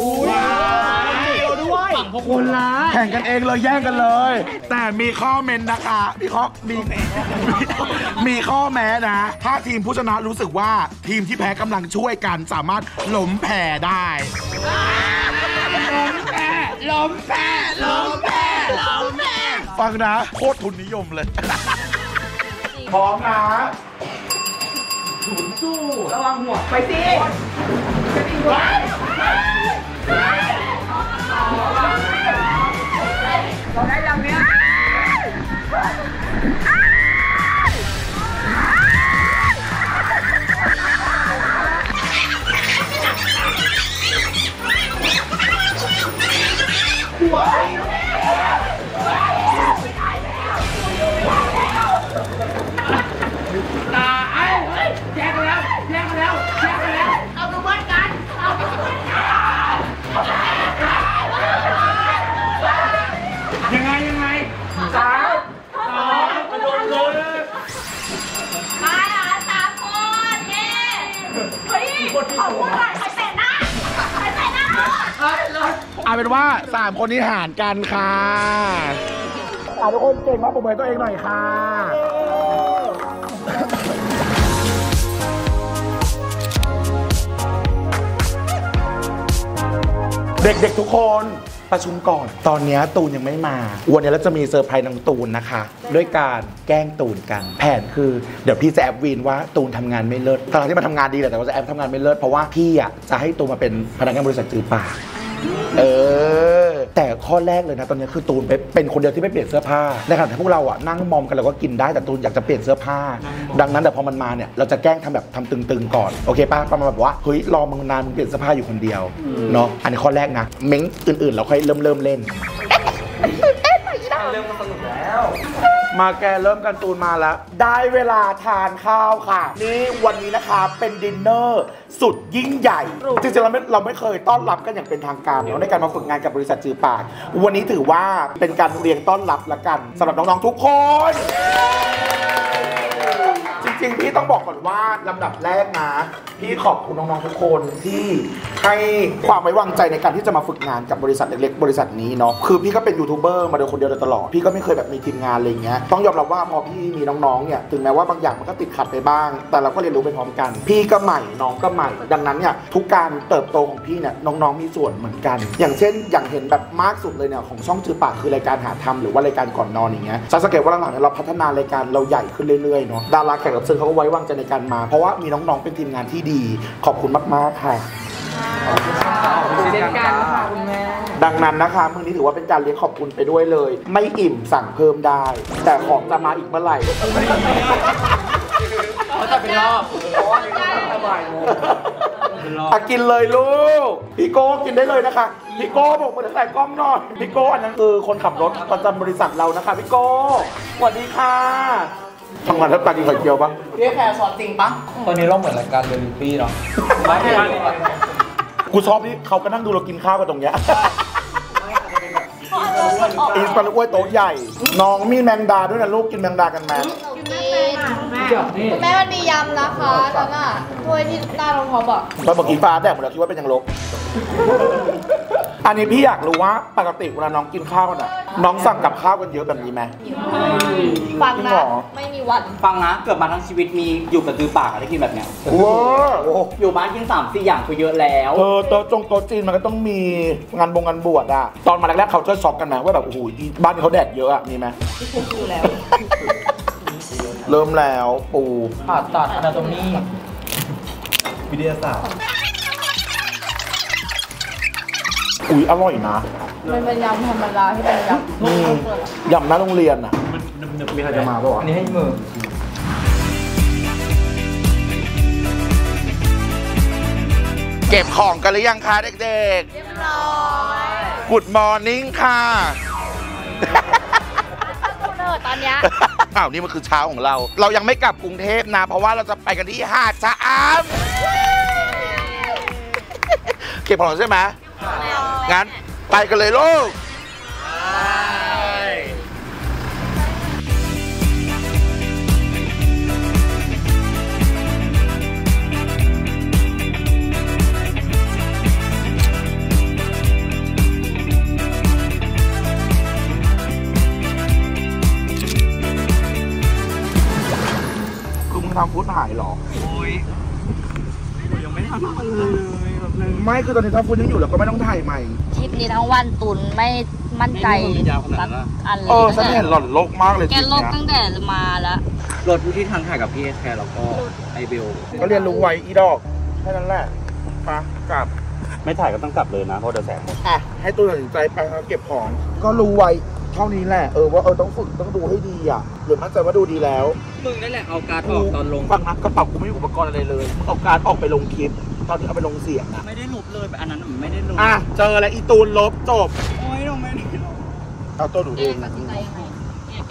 ฝั่งพวกคุณละแข่งกันเองเลยแย่งกันเลยแต่มีข้อแม้นะคะมีข้อแม้นะถ้าทีมผู้ชนะรู้สึกว่าทีมที่แพ้กำลังช่วยกันสามารถล้มแพ้ได้ล้มแพ้ฟังนะโคตรทุนนิยมเลยพร้อมนะสู้ระวังหัวไปสิเราได้ลำเนี้ยหัวเอาเป็นว่า3 คนนี้หารกันค่ะทุกคนเก่งมากปรบมือตัวเองหน่อยค่ะเด็กๆทุกคนประชุมก่อนตอนนี้ตูนยังไม่มาวันนี้เราจะมีเซอร์ไพรส์น้องตูนนะคะด้วยการแกล้งตูนกันแผนคือเดี๋ยวพี่จะแอบวีนว่าตูนทำงานไม่เลิศตอนที่มาทำงานดีแหละแต่ว่าจะแอบทำงานไม่เลิศเพราะว่าพี่อ่ะจะให้ตูนมาเป็นพนักงานบริษัทจืดปากแต่ข้อแรกเลยนะตอนนี้คือตูนเป็นคนเดียวที่ไม่เปลี่ยนเสื้อผ้าในขณะที่พวกเราอ่ะนั่งมอมกันเราก็กินได้แต่ตูนอยากจะเปลี่ยนเสื้อผ้าดังนั้นแต่พอมันมาเนี่ยเราจะแกล้งทำแบบทำตึงๆก่อนโอเคป่ะประมาณแบบว่าเฮ้ยรอมึงนานมึงเปลี่ยนเสื้อผ้าอยู่คนเดียวเนาะอันนี้ข้อแรกนะเม้งอื่นๆเราค่อยเริ่มเล่นเริ่มสนุกแล้วมาแกเริ่มกันตูนมาแล้วได้เวลาทานข้าวค่ะนี่วันนี้นะคะเป็นดินเนอร์สุดยิ่งใหญ่จริงๆเราไม่เคยต้อนรับกันอย่างเป็นทางการในการมาฝึกงานกับบริษัทจือปากวันนี้ถือว่าเป็นการเรียงต้อนรับละกันสำหรับน้องๆทุกคนจริงๆพี่ต้องบอกก่อนว่าลำดับแรกนะพี่ขอบคุณน้องๆทุกคนที่ให้ความไว้วางใจในการที่จะมาฝึกงานกับบริษัทเล็กๆบริษัทนี้เนาะคือพี่ก็เป็นยูทูบเบอร์มาโดยคนเดียวตลอดพี่ก็ไม่เคยแบบมีทีมงานอะไรเงี้ยต้องยอมรับว่าพอพี่มีน้องๆเนี่ยถึงแม้ว่าบางอย่างมันก็ติดขัดไปบ้างแต่เราก็เรียนรู้ไปพร้อมกันพี่ก็ใหม่น้องก็ใหม่ดังนั้นเนี่ยทุกการเติบโตของพี่เนี่ยน้องๆมีส่วนเหมือนกันอย่างเช่นอย่างเห็นแบบมากสุดเลยเนี่ยของช่องจือปากคือรายการหาธรรมหรือว่ารายการก่อนนอนอย่างเงี้ยสังเกตว่าหลังๆเนี่ยเราพัฒนารายการเราใหญ่ขึ้นเรื่อยๆเนาะดาราแขกรับเชิญเขาก็ไว้วางใจในการมาเพราะว่ามีน้องๆเป็นทีมงานที่ดีขอบคุณมากๆค่ะดังนั้นนะคะมื้อนี้ถือว่าเป็นการเลี้ยงขอบคุณไปด้วยเลยไม่อิ่มสั่งเพิ่มได้แต่ของจะมาอีกเมื่อไหร่เขาจะเป็นรอบกินเลยลูกพี่โก้กินได้เลยนะคะพี่โก้บอกมือใส่กล้องหน่อยพี่โก้อันนั้นคือคนขับรถประจำบริษัทเรานะคะพี่โก้สวัสดีค่ะทำงานแล้วตาดีไข่เจียวปะเรียกแคร์สอนจริงปะตอนนี้เราเหมือนรายการเรียลลิตี้เนาะไม่ใช่กูชอบที่เขาก็นั่งดูเรากินข้าวกันตรงเนี้ยอีสปาร์อ้วยโต๊ะใหญ่น้องมีแมงดาด้วยนะลูกกินแมงดากันไหมแม่มันมียำนะคะตอนน่ะถ้วยที่ตาลงพอบอกตอนบอกกินปลาแดกหมดแล้วคิดว่าเป็นยังลกอันนี้พี่อยากรู้ว่าปกติเวลาน้องกินข้าวกันอ่ะน้องสั่งกับข้าวกันเยอะแบบนี้ไหมฟังนะไม่มีวันฟังนะเกือบมาทั้งชีวิตมีอยู่กับจือปากได้กินแบบเนี้ยอยู่บ้านกิน3-4 อย่างคือเยอะแล้วโต๊ะจีนมันก็ต้องมีงานบวชอ่ะตอนมาแรกๆเขาจะช็อกกันนะว่าแบบโอ้โหบ้านเขาแดกเยอะอ่ะมีไหมดูแล้วเริ่มแล้วปูผ่าตัดอนาโตมีวิทยาศาสตร์ อุ้ยอร่อยนะมันเป็นยำธรรมดาที่เป็นยำนี่ยำหน้าโรงเรียนอ่ะมีใครจะมาป่ะวะอันนี้ให้มือเก็บของกันหรือยังคะเด็กๆเรียบร้อยกูดมอร์นิ่งค่ะกูเนิร์ดตอนนี้อ้าวนี่มันคือเช้าของเรายังไม่กลับกรุงเทพนะเพราะว่าเราจะไปกันที่หาดชะอำเก็บของใช่ไหมงั้นไปกันเลยลูกทำฟุตหายหรอโอ้ยยังไม่ทำอะไรเลยแบบนึงไม่คือตอนนี้ถ้าฟุตยังอยู่แล้วก็ไม่ต้องถ่ายใหม่คลิปนี้ทั้งวันตุนไม่มั่นใจสักอันเลยฉันเห็นหล่อนโลกมากเลยแกโลกตั้งแต่มาแล้วรถผู้ที่ทางถ่ายกับพี่เอสแคร์แล้วก็ไอเบลก็เรียนรู้ไว้อีดอกแค่นั้นแหละปะกลับไม่ถ่ายก็ต้องกลับเลยนะเพราะเดี๋ยวแสงหมดอ่ะให้ตุนตัดสินใจไปเก็บของก็รู้ไว้เท่านี้แหละว่าต้องฝึกต้องดูให้ดีอ่ะหรือมั่นใจว่าดูดีแล้วมึงนั่นแหละเอาการ์ดออกตอนลงฟังนะกระเป๋ากูไม่มีอุปกรณ์อะไรเลยเอาการ์ดออกไปลงคลิปตอนที่เอาไปลงเสียงนะไม่ได้ลบเลยแบบอันนั้นไม่ได้ลบอ่ะเจอแล้วอีตูนลบจบโอ้ยเราไม่ได้ลบเอาตัวดูเอง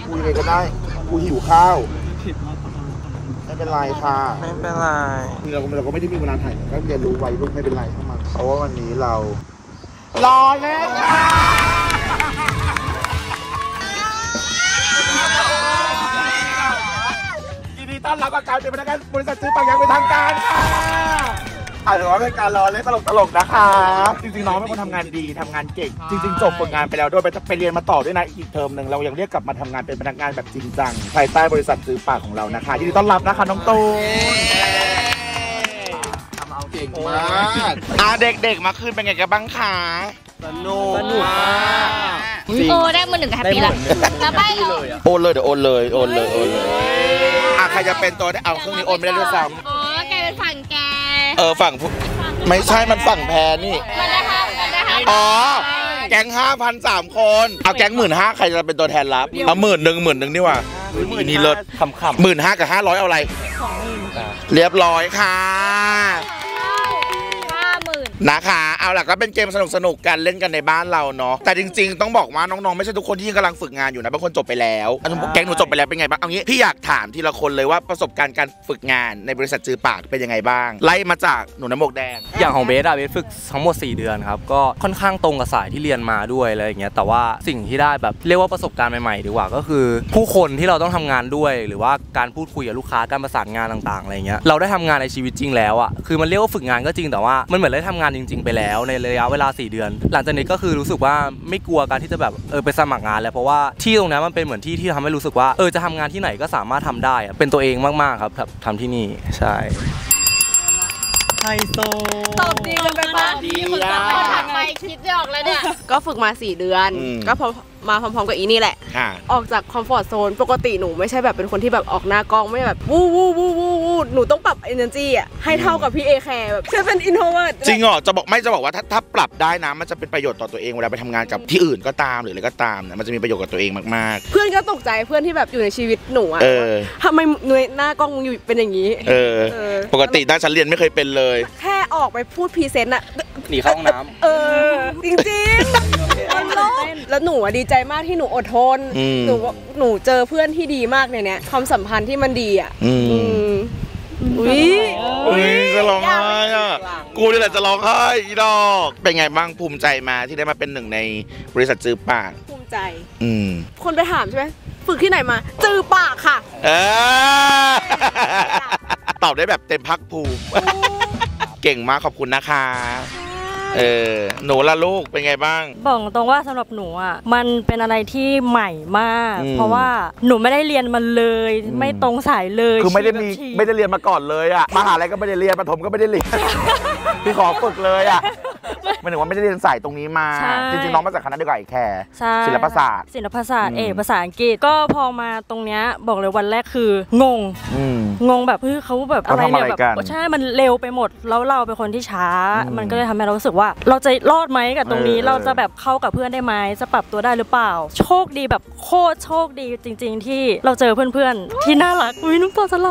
คุยอะไรก็ได้กูหิวข้าวไม่เป็นไรค่ะไม่เป็นไรเราก็ไม่ได้มีเวลาถ่ายก็เรียนรู้ไว้ลูกไม่เป็นไรเข้ามาเพราะว่าวันนี้เรารอแล้วต้อนรับอาการเป็นพนักงานบริษัทซื้อปังอย่างเป็นทางการค่ะอาจจะว่าเป็นการรอเล่นตลกๆนะคะจริงๆน้องเป็นคนทำงานดีทำงานเก่งจริงๆจบผลงานไปแล้วด้วยไปเรียนมาต่อด้วยนะอีกเทอมหนึ่งเรายังเรียกกลับมาทำงานเป็นพนักงานแบบจริงจังภายใต้บริษัทซื้อปังของเรานะคะยินดีต้อนรับนะคะน้องตูทำเอาเก่งมากเด็กๆมาขึ้นเป็นไงกันบ้างคะสนุกมากโอได้มือหนึ่งแฮปปี้ละแล้วไปเลยโอนเลยเดี๋ยวโอนเลยโอนเลยโอนเลยใครจะเป็นตัวได้เอาเครื่องนี้โอนไม่ได้ด้วยซ้ำอ๋อแกเป็นฝั่งแกฝั่งไม่ใช่มันฝั่งแพรนี่มันได้ค่ะมันได้ค่ะอ๋อแก๊ง 5,003 คนเอาแก๊ง 15,000 ใครจะเป็นตัวแทนรับเอา10,000 นี่ว่ะนี่รถ15,000กับ500เอาอะไรเรียบร้อยค่ะนะคะเอาล่ะก็เป็นเกมสนุกๆกันเล่นกันในบ้านเราเนาะแต่จริงๆต้องบอกว่าน้องๆไม่ใช่ทุกคนที่กำลังฝึกงานอยู่นะบางคนจบไปแล้วแก๊งหนูจบไปแล้วเป็นไงบ้างเอางี้พี่อยากถามทีละคนเลยว่าประสบการณ์การฝึกงานในบริษัทจือปากเป็นยังไงบ้างไล่มาจากหนูน้ำหมวกแดงอย่างของเบสอะเบสฝึกทั้งหมด4 เดือนครับก็ค่อนข้างตรงกับสายที่เรียนมาด้วยอะไรอย่างเงี้ยแต่ว่าสิ่งที่ได้แบบเรียกว่าประสบการณ์ใหม่ๆดีกว่าก็คือผู้คนที่เราต้องทำงานด้วยหรือว่าการพูดคุยกับลูกค้าการประสานงานต่างๆอะไรเงี้ยเราได้ทำงานในชีวิตจริงแล้วอะคือมันเรียกว่าฝึกงานก็จริงแต่ว่ามันเหมือนได้ทำงานจริงๆไปแล้วในระยะเวลา4 เดือนหลังจากนี้ก็คือรู้สึกว่าไม่กลัวการที่จะแบบไปสมัครงานแล้วเพราะว่าที่ตรงนั้นมันเป็นเหมือนที่ที่ทำให้รู้สึกว่าจะทำงานที่ไหนก็สามารถทำได้เป็นตัวเองมากๆครับทำที่นี่ใช่ไฮโซตอบดีเลยไปบ้างดีนะทำไมคิดไม่ออกเลยเนี่ยก็ฝึกมา4 เดือนก็พอมาพร้อมๆกับอีนี่แหละออกจากคอมฟอร์ตโซนปกติหนูไม่ใช่แบบเป็นคนที่แบบออกหน้ากล้องไม่แบบวู้วู้วู้วู้หนูต้องปรับ energy อ่ะให้เท่ากับพี่เอแคร์แบบฉันเป็น introvert จริงเหรอจะบอกว่าถ้าปรับได้นะมันจะเป็นประโยชน์ต่อตัวเองเวลาไปทำงานกับที่อื่นก็ตามหรืออะไรก็ตามนะมันจะมีประโยชน์กับตัวเองมากๆเพื่อนก็ตกใจเพื่อนที่แบบอยู่ในชีวิตหนูอ่ะทำไมหน้ากล้องอยู่เป็นอย่างนี้ปกติหน้าฉันเรียนไม่เคยเป็นเลยแค่ออกไปพูดพรีเซนต์อ่ะหนีเข้าห้องน้ำจริงๆแล้วหนูอ่ะดีใจมากที่หนูอดทนหนูเจอเพื่อนที่ดีมากในเนี้ยความสัมพันธ์ที่มันดีอ่ะอุ้ยจะร้องไห้อ่ะกูนี่แหละจะร้องไห้อีดอกเป็นไงบ้างภูมิใจมาที่ได้มาเป็นหนึ่งในบริษัทจื้อปากภูมิใจคนไปถามใช่ไหมฝึกที่ไหนมาจื้อปากค่ะตอบได้แบบเต็มภาคภูมิเก่งมากขอบคุณนะคะหนูละลูกเป็นไงบ้างบอกตรงว่าสำหรับหนูอ่ะมันเป็นอะไรที่ใหม่มากเพราะว่าหนูไม่ได้เรียนมันเลยไม่ตรงสายเลยคือไม่ได้เรียนมาก่อนเลยอ่ะมหาลัยก็ไม่ได้เรียนประถมก็ไม่ได้เรียนพี่ขอฝึกเลยอ่ะ ไม่ถึงว่าไม่ได้เรียนสายตรงนี้มาจริงๆน้องมาจากคณะเดียวกับไอแคร์ศิลปศาสตร์เอกภาษาอังกฤษก็พอมาตรงเนี้ยบอกเลยวันแรกคืองงแบบเขาแบบอะไรเนี่ยแบบใช่มันเร็วไปหมดแล้วเราเป็นคนที่ช้ามันก็เลยทำให้เรารู้สึกว่าเราจะรอดไหมกับตรงนี้เราจะแบบเข้ากับเพื่อนได้ไหมจะปรับตัวได้หรือเปล่าโชคดีแบบโคตรโชคดีจริงๆที่เราเจอเพื่อนๆที่น่ารักอุ้ยน้ำตาจะไหล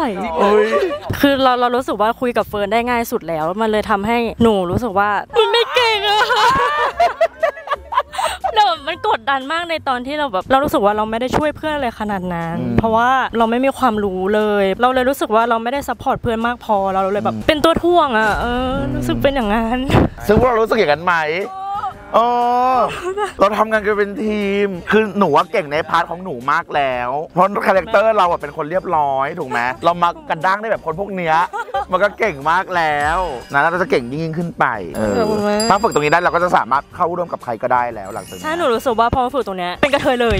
คือเรารู้สึกว่าคุยกับเฟิร์นได้ง่ายสุดแล้วมันเลยทำให้หนูรู้สึกว่ามันไม่เก่งอะมันกดดันมากในตอนที่เราแบบเรารู้สึกว่าเราไม่ได้ช่วยเพื่อนเลยขนาดนั้นเพราะว่าเราไม่มีความรู้เลยเราเลยรู้สึกว่าเราไม่ได้ซัพพอร์ตเพื่อนมากพอเราเลยแบบเป็นตัวท่วงอ่ะรู้สึกเป็นอย่างนั้นซึ่งเรารู้สึกอย่างนั้นไหมเราทำงานกันเป็นทีมคือหนูว่าเก่งในพาร์ทของหนูมากแล้วเพราะคาแรคเตอร์เราอะเป็นคนเรียบร้อยถูกไหมเรามากระด้างได้แบบคนพวกเนี้ยมันก็เก่งมากแล้วนะเราจะเก่งยิ่งขึ้นไปถ้าฝึกตรงนี้ได้เราก็จะสามารถเข้าร่วมกับใครก็ได้แล้วหลังจากนี้ใช่หนูรู้สึกว่าพอฝึกตรงนี้เป็นกระเทยเลย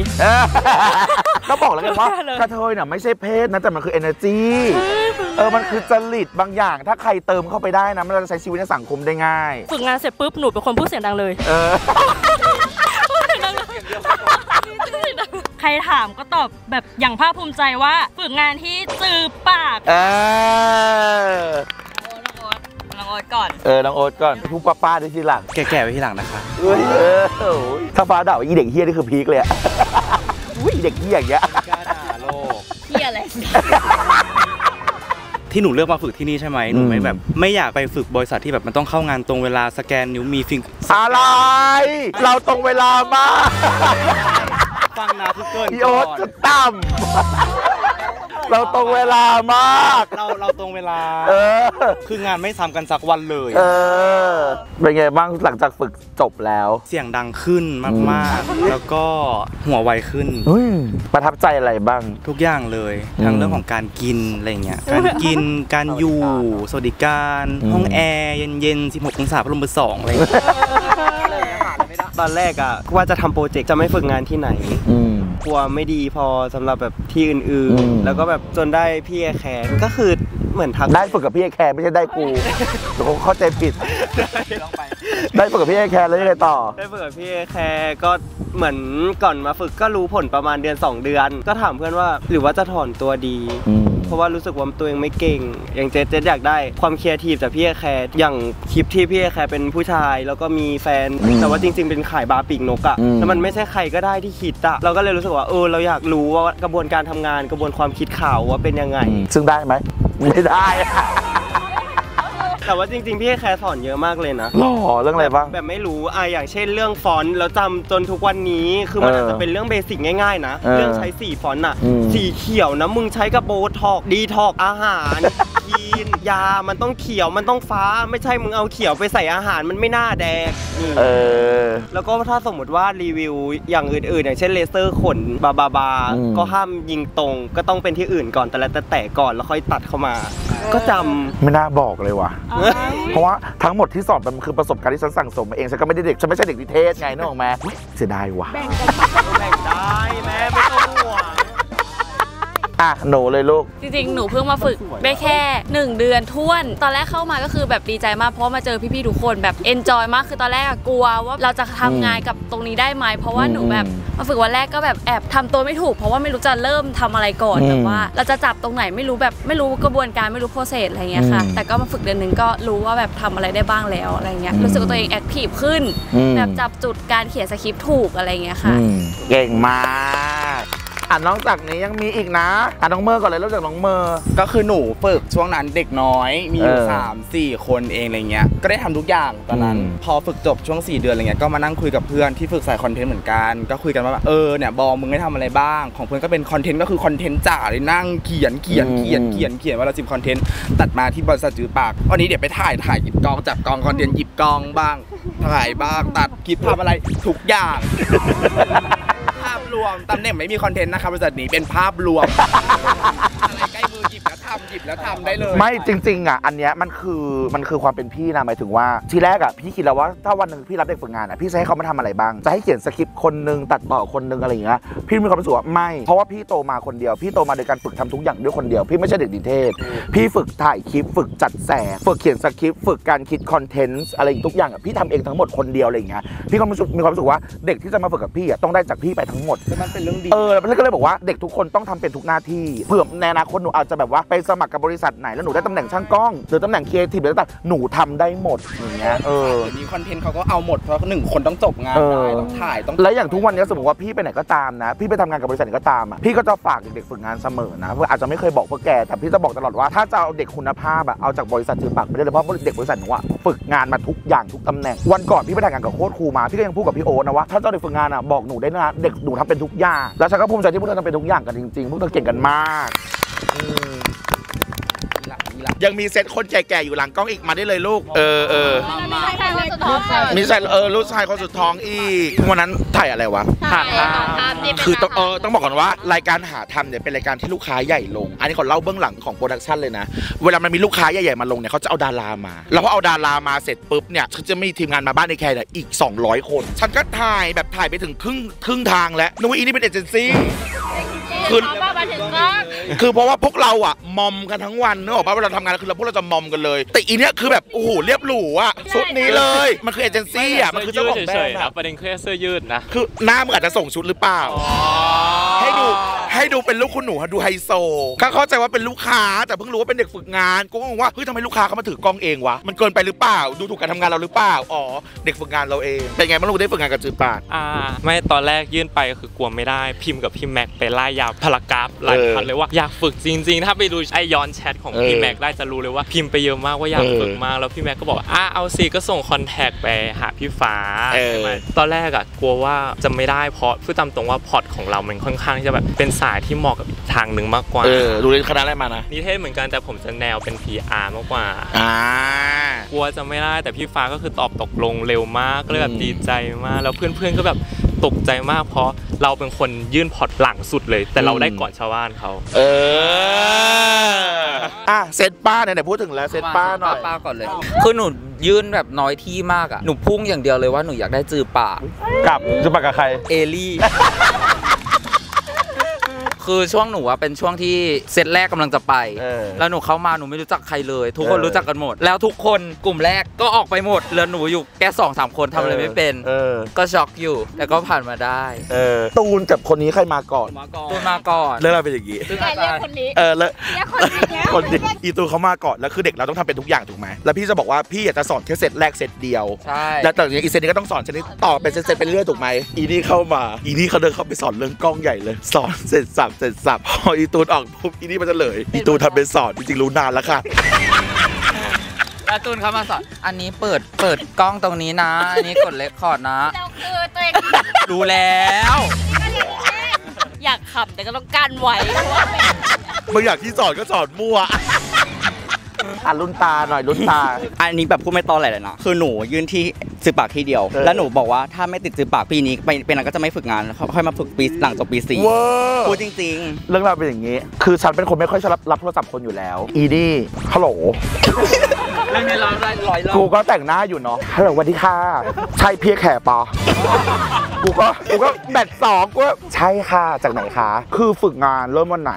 ก็บอกแล้วกันว่ากระเทยเนี่ยไม่ใช่เพศนะแต่มันคือ energy มันคือจริตบางอย่างถ้าใครเติมเข้าไปได้นะมันจะใช้ชีวิตในสังคมได้ง่ายฝึกงานเสร็จปุ๊บหนูเป็นคนพูดเสียงดังเลยใครถามก็ตอบแบบอย่างภาคภูมิใจว่าฝึกงานที่จือปากน้องโอ๊ตก่อนทุบป้าได้ทีหลังแก่ๆไว้ทีหลังนะคะถ้าฟ้าด่าอีเด็กเฮี้ยนี่คือพีคเลยอะเด็กเฮี้ยอย่างเงี้ยเฮี้ยอะไรที่หนูเลือกมาฝึกที่นี่ใช่ไหมหนูไม่แบบไม่อยากไปฝึกบริษัทที่แบบมันต้องเข้างานตรงเวลาสแกนนิ้วมีฟิงอะไรเราตรงเวลามากฟังนะทุกคนพี่โอ๊ตต่ำเราตรงเวลามากเราตรงเวลาคืองานไม่ซ้ำกันสักวันเลยเป็นไงบ้างหลังจากฝึกจบแล้วเสียงดังขึ้นมากๆแล้วก็หัวไวขึ้นประทับใจอะไรบ้างทุกอย่างเลยทั้งเรื่องของการกินอะไรเงี้ยการกินการอยู่สวัสดิการห้องแอร์เย็นๆ16องศาพัดลมเบอร์2อะไรตอนแรกอะว่าจะทำโปรเจกต์จะไม่ฝึกงานที่ไหนกลัวไม่ดีพอสำหรับแบบที่อื่นๆแล้วก็แบบจนได้พี่แคร์ก็คือเหมือนทักได้ฝึกกับพี่แคร์ไม่ใช่ได้กูแต่เขาเข้าใจผิดได้ฝึกกับพี่แคร์แล้วยังไงต่อได้ฝึกกับพี่แคร์ก็เหมือนก่อนมาฝึกก็รู้ผลประมาณเดือน2เดือนก็ถามเพื่อนว่าหรือว่าจะถอนตัวดีเพราะว่ารู้สึกว่าตัวเองไม่เก่งอย่างเจอยากได้ความครีเอทีฟจากพี่แคร์อย่างคลิปที่พี่แคร์เป็นผู้ชายแล้วก็มีแฟนแต่ว่าจริงๆเป็นขายบาร์ปีกนกอะแล้วมันไม่ใช่ใครก็ได้ที่คิดอะเราก็เลยรู้สึกว่าเราอยากรู้ว่ากระบวนการทำงานกระบวนความคิดเขาว่าเป็นยังไงซึ่งได้ไหมไม่ได้แต่ว่าจริงๆพี่แคร์สอนเยอะมากเลยนะหล่อเรื่องอะไรบ้างแบบไม่รู้อย่างเช่นเรื่องฟอนต์เราจำจนทุกวันนี้คือมันอาจจะเป็นเรื่องเบสิกง่ายๆนะเรื่องใช้สีฟอนต์น่ะสีเขียวนะมึงใช้กับโบท็อกดีท็อกอาหารคีนยามันต้องเขียวมันต้องฟ้าไม่ใช่มึงเอาเขียวไปใส่อาหารมันไม่น่าแดงแล้วก็ถ้าสมมติว่ารีวิวอย่างอื่นๆอย่างเช่นเลเซอร์ขนบาก็ห้ามยิงตรงก็ต้องเป็นที่อื่นก่อนแต่ก่อนแล้วค่อยตัดเข้ามาก็จำไม่น่าบอกเลยว่ะเพราะว่าทั้งหมดที่สอบมันคือประสบการณ์ที่ฉันสั่งสมมาเองฉันก็ไม่ได้เด็กฉันไม่ใช่เด็กนิเทศไงนึกออกไหมเสียดายว่ะแบ่งได้แม่ไม่ต้องห่วงอ่ะหนูเลยลูกจริงๆหนูเพิ่งมาฝึกได้แค่1เดือนท้วนตอนแรกเข้ามาก็คือแบบดีใจมากเพราะมาเจอพี่ๆทุกคนแบบเอนจอยมากคือตอนแรกกลัวว่าเราจะทำงานกับตรงนี้ได้ไหมเพราะว่าหนูแบบมาฝึกวันแรกก็แบบแอบทำตัวไม่ถูกเพราะว่าไม่รู้จะเริ่มทำอะไรก่อนแบบว่าเราจะจับตรงไหนไม่รู้แบบไม่รู้กระบวนการไม่รู้โปรเซสอะไรเงี้ยค่ะแต่ก็มาฝึกเดือนหนึ่งก็รู้ว่าแบบทำอะไรได้บ้างแล้วอะไรเงี้ยรู้สึกว่าตัวเองแอคทีฟขึ้นแบบจับจุดการเขียนสคริปต์ถูกอะไรเงี้ยค่ะเก่งมากนอกจากนี้ยังมีอีกนะน้องเมอร์ก่อนเลยเริ่มจากน้องเมอร์ก็คือหนูฝึกช่วงนั้นเด็กน้อยมีอยู่3-4 คนเองอะไรเงี้ยก็ได้ทำทุกอย่างตอนนั้นพอฝึกจบช่วง4 เดือนอะไรเงี้ยก็มานั่งคุยกับเพื่อนที่ฝึกสายคอนเทนต์เหมือนกันก็คุยกันว่าเนี่ยบอมึงได้ทำอะไรบ้างของเพื่อนก็เป็นคอนเทนต์ก็คือคอนเทนต์จ่าเลยนั่งเขียนว่าเรา10คอนเทนต์ตัดมาที่บริษัทจือปากวันนี้เดี๋ยวไปถ่ายหยิบกองจับกองคอนเทนต์หยิบกองบ้างถ่ายบ้างตัดคลิปทำอะไรทุกอย่างภาพรวมตำแหน่งไม่มีคอนเทนต์นะครับบริษัทนี้เป็นภาพรวมอะไรใกล้มือหยิบแล้วทำหยิบ แล้วทำได้เลยไม่จริงๆอ่ะอันเนี้ยมันคือความเป็นพี่นะหมายถึงว่าทีแรกอ่ะพี่คิดแล้วว่าถ้าวันหนึ่งพี่รับเด็กฝึกงานอ่ะพี่จะให้เขามาทำอะไรบ้างจะให้เขียนสคริปต์คนนึงตัดต่อคนนึงอะไรอย่างเงี้ยพี่มีความรู้สึกว่าไม่เพราะว่าพี่โตมาคนเดียวพี่โตมาโดยการฝึกทำทุกอย่างด้วยคนเดียวพี่ไม่ใช่เด็กดิเทศพี่ฝึกถ่ายคลิปฝึกจัดแสงฝึกเขียนสคริปต์ฝึกการคิดคอนเทนต์อะไรทุกอย่างพี่ทำเองทั้งหมดคนเดียวอะไรอย่างเงี้ยพี่ก็มีความรู้สึกว่าเด็กที่จะมาฝึกกับพี่อ่ะต้องได้จากพี่ไปทั้งหมดมันเป็นเรื่องดีแล้วก็เลยบอกว่าเด็กทุกคนต้องทำเป็นทุกหน้าที่เผื่อในอนาคตหนูอาจจะแบบว่าไปสมัครกับบริษัทไหนแล้วหนูได้ตำแหน่งช่างกล้องหรือตำแหน่งครีเอทีฟหรือต่างหนูทำได้หมดอย่างเงี้ยมีคอนเทนต์เขาก็เอาหมดเพราะหนึ่งคนต้องจบงานได้ต้องถ่ายต้องแล้วอย่างทุกวันนี้สมมติว่าพี่ไปไหนก็ตามนะพี่ไปทำงานกับบริษัทก็ตามอ่ะพี่ก็จะฝากเด็กฝึกงานเสมอนะอาจจะไม่เคยบอกพวกแกแต่พี่จะบอกตลอดว่าถ้าจะเอาเด็กคุณภาพอ่ะเอาจากบริษัทจืดปากไปได้เลยเพราะเด็กบริษัทหนูอ่ะฝึกงานมาทุกอย่างทุกตำแหน่งวันก่อนพี่ไปถ่ายงานกับโค้ชครูมาพี่ก็ยังพูดกับพี่โอ๊ตนะว่าถ้าเจ้าเด็กฝึกงานอ่ะบอกหนูได้นะเด็กหนูทำเป็นทุกอย่างแล้วฉันก็ภูมิใจที่พวกเธอทำเป็นทุกอย่างกันจริงๆพวกเธอเก่งกันมากยังมีเซตคนแก่ๆอยู่หลังกล้องอีกมาได้เลยลูกมีเซตลูกชายคนสุดท้องอีกวันนั้นถ่ายอะไรวะหาทำคือต้องบอกก่อนว่ารายการหาทำเนี่ยเป็นรายการที่ลูกค้าใหญ่ลงอันนี้ขอเล่าเบื้องหลังของโปรดักชันเลยนะเวลามันมีลูกค้าใหญ่ๆมาลงเนี่ยเขาจะเอาดารามาแล้วพอเอาดารามาเสร็จปุ๊บเนี่ยเขาจะมีทีมงานมาบ้านในแคร์อีก200คนฉันก็ถ่ายไปถึงครึ่งทางแล้วนึกว่าอีนี่เป็นเอเจนซี่คือเพราะว่าพวกเราอ่ะมอมกันทั้งวันนึกออกป่ะเวลาทำงานคือพวกเราจะมอมกันเลยแต่อีเนี้ยคือแบบโอ้โหเรียบหรูอ่ะชุดนี้เลยมันคือเอเจนซี่อ่ะมันคือเจ้าของแบรนด์ประเด็นคือเสื้อยืดนะคือหน้ามึงอาจจะส่งชุดหรือเปล่าให้ดูเป็นลูกคุณหนูดูไฮโซก็เข้าใจว่าเป็นลูกค้าแต่เพิ่งรู้ว่าเป็นเด็กฝึกงานกูก็งงว่าเฮ้ยทำไมลูกค้าเขามาถือกล้องเองวะมันเกินไปหรือเปล่าดูถูกการทำงานเราหรือเปล่าอ๋อเด็กฝึกงานเราเองเป็นไงบ้างลูกได้ฝึกงานกับจือปาดไม่ตอนแรกยื่นไปคือกลัวไม่ได้พิมพ์กับพี่แม็กไปไล่ยาวพารากราฟหลายพันเลยว่าอยากฝึกจริงๆถ้าไปดูไอย้อนแชทของพี่แม็กได้จะรู้เลยว่าพิมพ์ไปเยอะมากว่าอยากฝึกมากแล้วพี่แม็กก็บอกเอาสิก็ส่งคอนแทคไปหาพี่ฟ้าใช่ไหมตอนแรกอะกลัวว่าจะไม่ได้เพราะพูดตามตรงว่าพอร์ตของเรามันค่อนข้างจะแบบเป็นสายที่เหมาะกับทางหนึ่งมากกว่าดูเรียนคณะอะไรมานะนิเทศเหมือนกันแต่ผมจะแนวเป็น PR มากกว่ากลัวจะไม่ได้แต่พี่ฟ้าก็คือตอบตกลงเร็วมากเลยแบบดีใจมากแล้วเพื่อนๆก็แบบตกใจมากเพราะเราเป็นคนยื่นพอร์ตหลังสุดเลยแต่เราได้ก่อนชาวบ้านเขาเซตป้าไหนพูดถึงแล้วเซตป้าหน่อยป้าก่อนเลยคือหนูยื่นแบบน้อยที่มากอ่ะหนูพุ่งอย่างเดียวเลยว่าหนูอยากได้จือปากกับจือปากกับใครเอลี่คือช่วงหนูอะเป็นช่วงที่เซตแรกกำลังจะไปแล้วหนูเข้ามาหนูไม่รู้จักใครเลยทุกคนรู้จักกันหมดแล้วทุกคนกลุ่มแรกก็ออกไปหมดแล้วหนูอยู่แค่2-3 คนทำอะไรไม่เป็นก็ช็อกอยู่แต่ก็ผ่านมาได้ตูนกับคนนี้ใครมาก่อนตูนมาก่อนเรื่องเราเป็นอย่างนี้ใครเลือกคนนี้แล้วคนนี้อีตูนเขามาก่อนแล้วคือเด็กเราต้องทำเป็นทุกอย่างถูกไหมแล้วพี่จะบอกว่าพี่อยากจะสอนแค่เซตแรกเซตเดียวแล้วต่อจากนี้อีเซตนี้ก็ต้องสอนชนิดต่อเป็นเซตเป็นเรื่องถูกไหมอีนี่เข้ามาอีนี่เขาเดินเข้าไปสอนเรื่องกล้องใหญ่เลยสอนเสร็จสับเสร็จสับพออีตูนออกปุ๊บอีนี่มันจะเลยอีตูนทำเป็นสอนจริงๆรู้นานแล้วค่ะแล้วตูนเขามาสอนอันนี้เปิดกล้องตรงนี้นะอันนี้กดเรคคอร์ดนะรู้แล้วอยากขับแต่ก็ต้องกั้นไว้เพราะว่าไม่อยากที่สอนก็สอนมั่วรุ่นตาหน่อยรุ่นตาอันนี้แบบพูดไม่ตอแหลเลยนะคือหนูยื่นที่จือปากที่เดียวแล้วหนูบอกว่าถ้าไม่ติดจือปากปีนี้เป็นอะไรก็จะไม่ฝึกงานค่อยมาฝึกปีหลังจบปี4พูดจริงๆเรื่องราวเป็นอย่างนี้คือฉันเป็นคนไม่ค่อยชอบรับโทรศัพท์คนอยู่แล้วอีดี้ฮัลโหลเรื่องนี้เราได้100 รอบกูก็แต่งหน้าอยู่เนาะฮัลโหลวันดีค่ะใช่เพียแขกปะกูก็แบต2กูใช่ค่ะจากไหนคะคือฝึกงานเริ่มวันไหน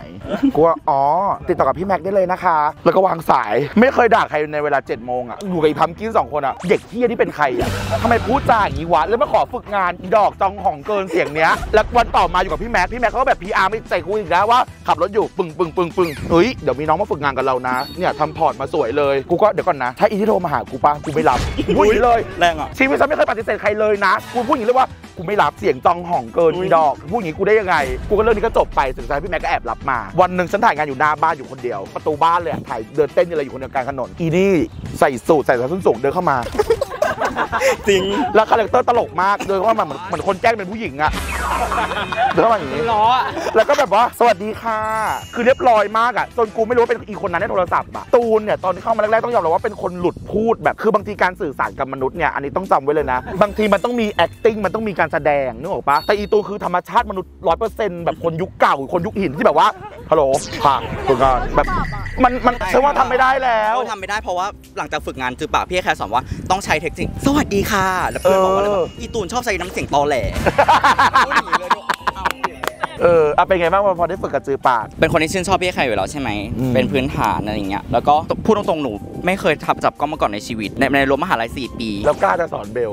กูว่าอ๋อติดต่อกับพี่แม็กได้เลยนะคะแล้วก็วางสายไม่เคยด่าใครในเวลา7 โมงอ่ะอยู่กับอีพัมกิน2 คนอ่ะเด็กเฮี้ยที่เป็นใครอ่ะทำไมพูดจาอย่างนี้วะแล้วมาขอฝึกงานดอกจองของเกินเสียงเนี้ยแล้ววันต่อมาอยู่กับพี่แม็กเขาก็แบบ PR ไม่ใจกูอีกแล้วว่าขับรถอยู่ปึ้งเฮ้ยเดี๋ยวมีน้องมาฝึกงานกับเรานะเนี่ยทำพอร์ตมาสวยเลยกูก็เดี๋ยวก่อนนะถ้าอีที่โทรมาหากูป่ะกูไม่รับพูดอย่างนี้เลยแรงอ่ะชีวิตฉันไม่เคยปฏิเสธใครเลยนะกูพูดอย่างนี้เลยว่ากูไม่รับเสียงจองห่องเกินดอกพูดอย่างนี้กูได้ยังไงกูก็เรื่องนี้ก็จบไปสุดท้ายพี่แม็กก็แอบรับมาวันหนึ่งฉันถ่ายงานอยู่หน้าบ้านอยู่คนเดียวประตูบ้านเลยถ่ายเดินเต้นอะไรอยู่คนเดียวกลางถนนอีนี่ใส่สูทใส่สายส้นสูงเดินเข้ามาจริงแล้วคาแรคเตอร์ตลกมากเดินเข้ามาเหมือนคนแกล้งเป็นผู้หญิงอะเดินเข้ามาอย่างนี้ล้อแล้วก็แบบว่าสวัสดีค่ะคือเรียบร้อยมากอะจนกูไม่รู้ว่าเป็นอีคนนั้นในโทรศัพท์อะตูนเนี่ยตอนที่เข้ามาแรกๆต้องยอมรับว่าเป็นคนหลุดพูดแบบคือบางทีการสื่อสารกับมนุษย์เนี่ยอันนี้ต้องจำไว้เลยนะบางทีมันต้องมี acting มันต้องมีการแสดงนึกออกปะแต่อีตูนคือธรรมชาติมนุษย์ 100% แบบคนยุคเก่าคนยุคหินที่แบบว่าฮัลโหลผ่านตัวกันแบบ มันใช่ว่าทำไม่ได้แล้วทำไม่ได้เพราะว่าหลังจากฝึกงานคือป่าพี่แค่สอนว่าต้องใช้เทคนิคสวัสดีค่ะแล้วเพื่อนบอกว่าอีตูนชอบใส่น้ำเสียงตอแหลเอาเป็นไงบ้างพอได้ฝึกกับจือปากเป็นคนที่ชื่นชอบพี่แค่อยู่แล้วใช่ไหมเป็นพื้นฐานอะไรอย่างเงี้ยแล้วก็พูดตรงๆหนูไม่เคยทับจับกล้องมาก่อนในชีวิตในรั้วมหาลัย4 ปีแล้วกล้าจะสอนเบล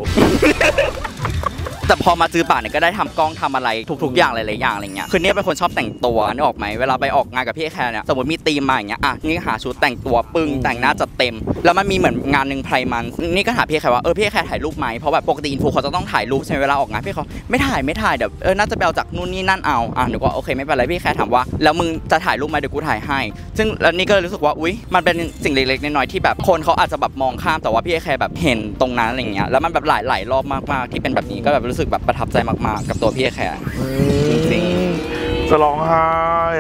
แต่พอมาจือป่าเนี่ยก็ได้ทำกล้องทำอะไรทุกๆอย่างหลายๆอย่างอะไรเงี้ยคือเนี่ยเป็นคนชอบแต่งตัวนี่ออกไหมเวลาไปออกงานกับพี่แคร์เนี่ยสมมติมีธีมมาอย่างเงี้ยอ่ะนี่หาชุดแต่งตัวปึ้งแต่งหน้าจัดเต็มแล้วมันมีเหมือนงานหนึ่งไพรมันนี่ก็ถามพี่แคร์ว่าพี่แคร์ถ่ายรูปไหมเพราะแบบปกติอินฟูเขาจะต้องถ่ายรูปใช่ไหมเวลาออกงานพี่เขาไม่ถ่ายเดี๋ยวน่าจะแบลจากนู่นนี่นั่นเอาอ่ะหนูก็โอเคไม่เป็นไรพี่แคร์ถามว่าแล้วมึงจะถ่ายรูปไหมเดี๋ยวกูถ่ายให้ซึ่งแล้วนี่ก็รู้สึกว่าอุ๊ยมันเป็นสิ่งเล็กๆน้อยๆที่แบบคนเขาอาจจะแบบมองข้ามแต่ว่าพี่แคร์แบบเห็นตรงนั้นอะไรเงี้ยแล้วมันแบบหลายรอบมากๆที่เป็นแบบนี้ก็แบบรู้สึกแบบประทับใจมากๆกับตัวพี่แคร์จริงๆจะร้องไห้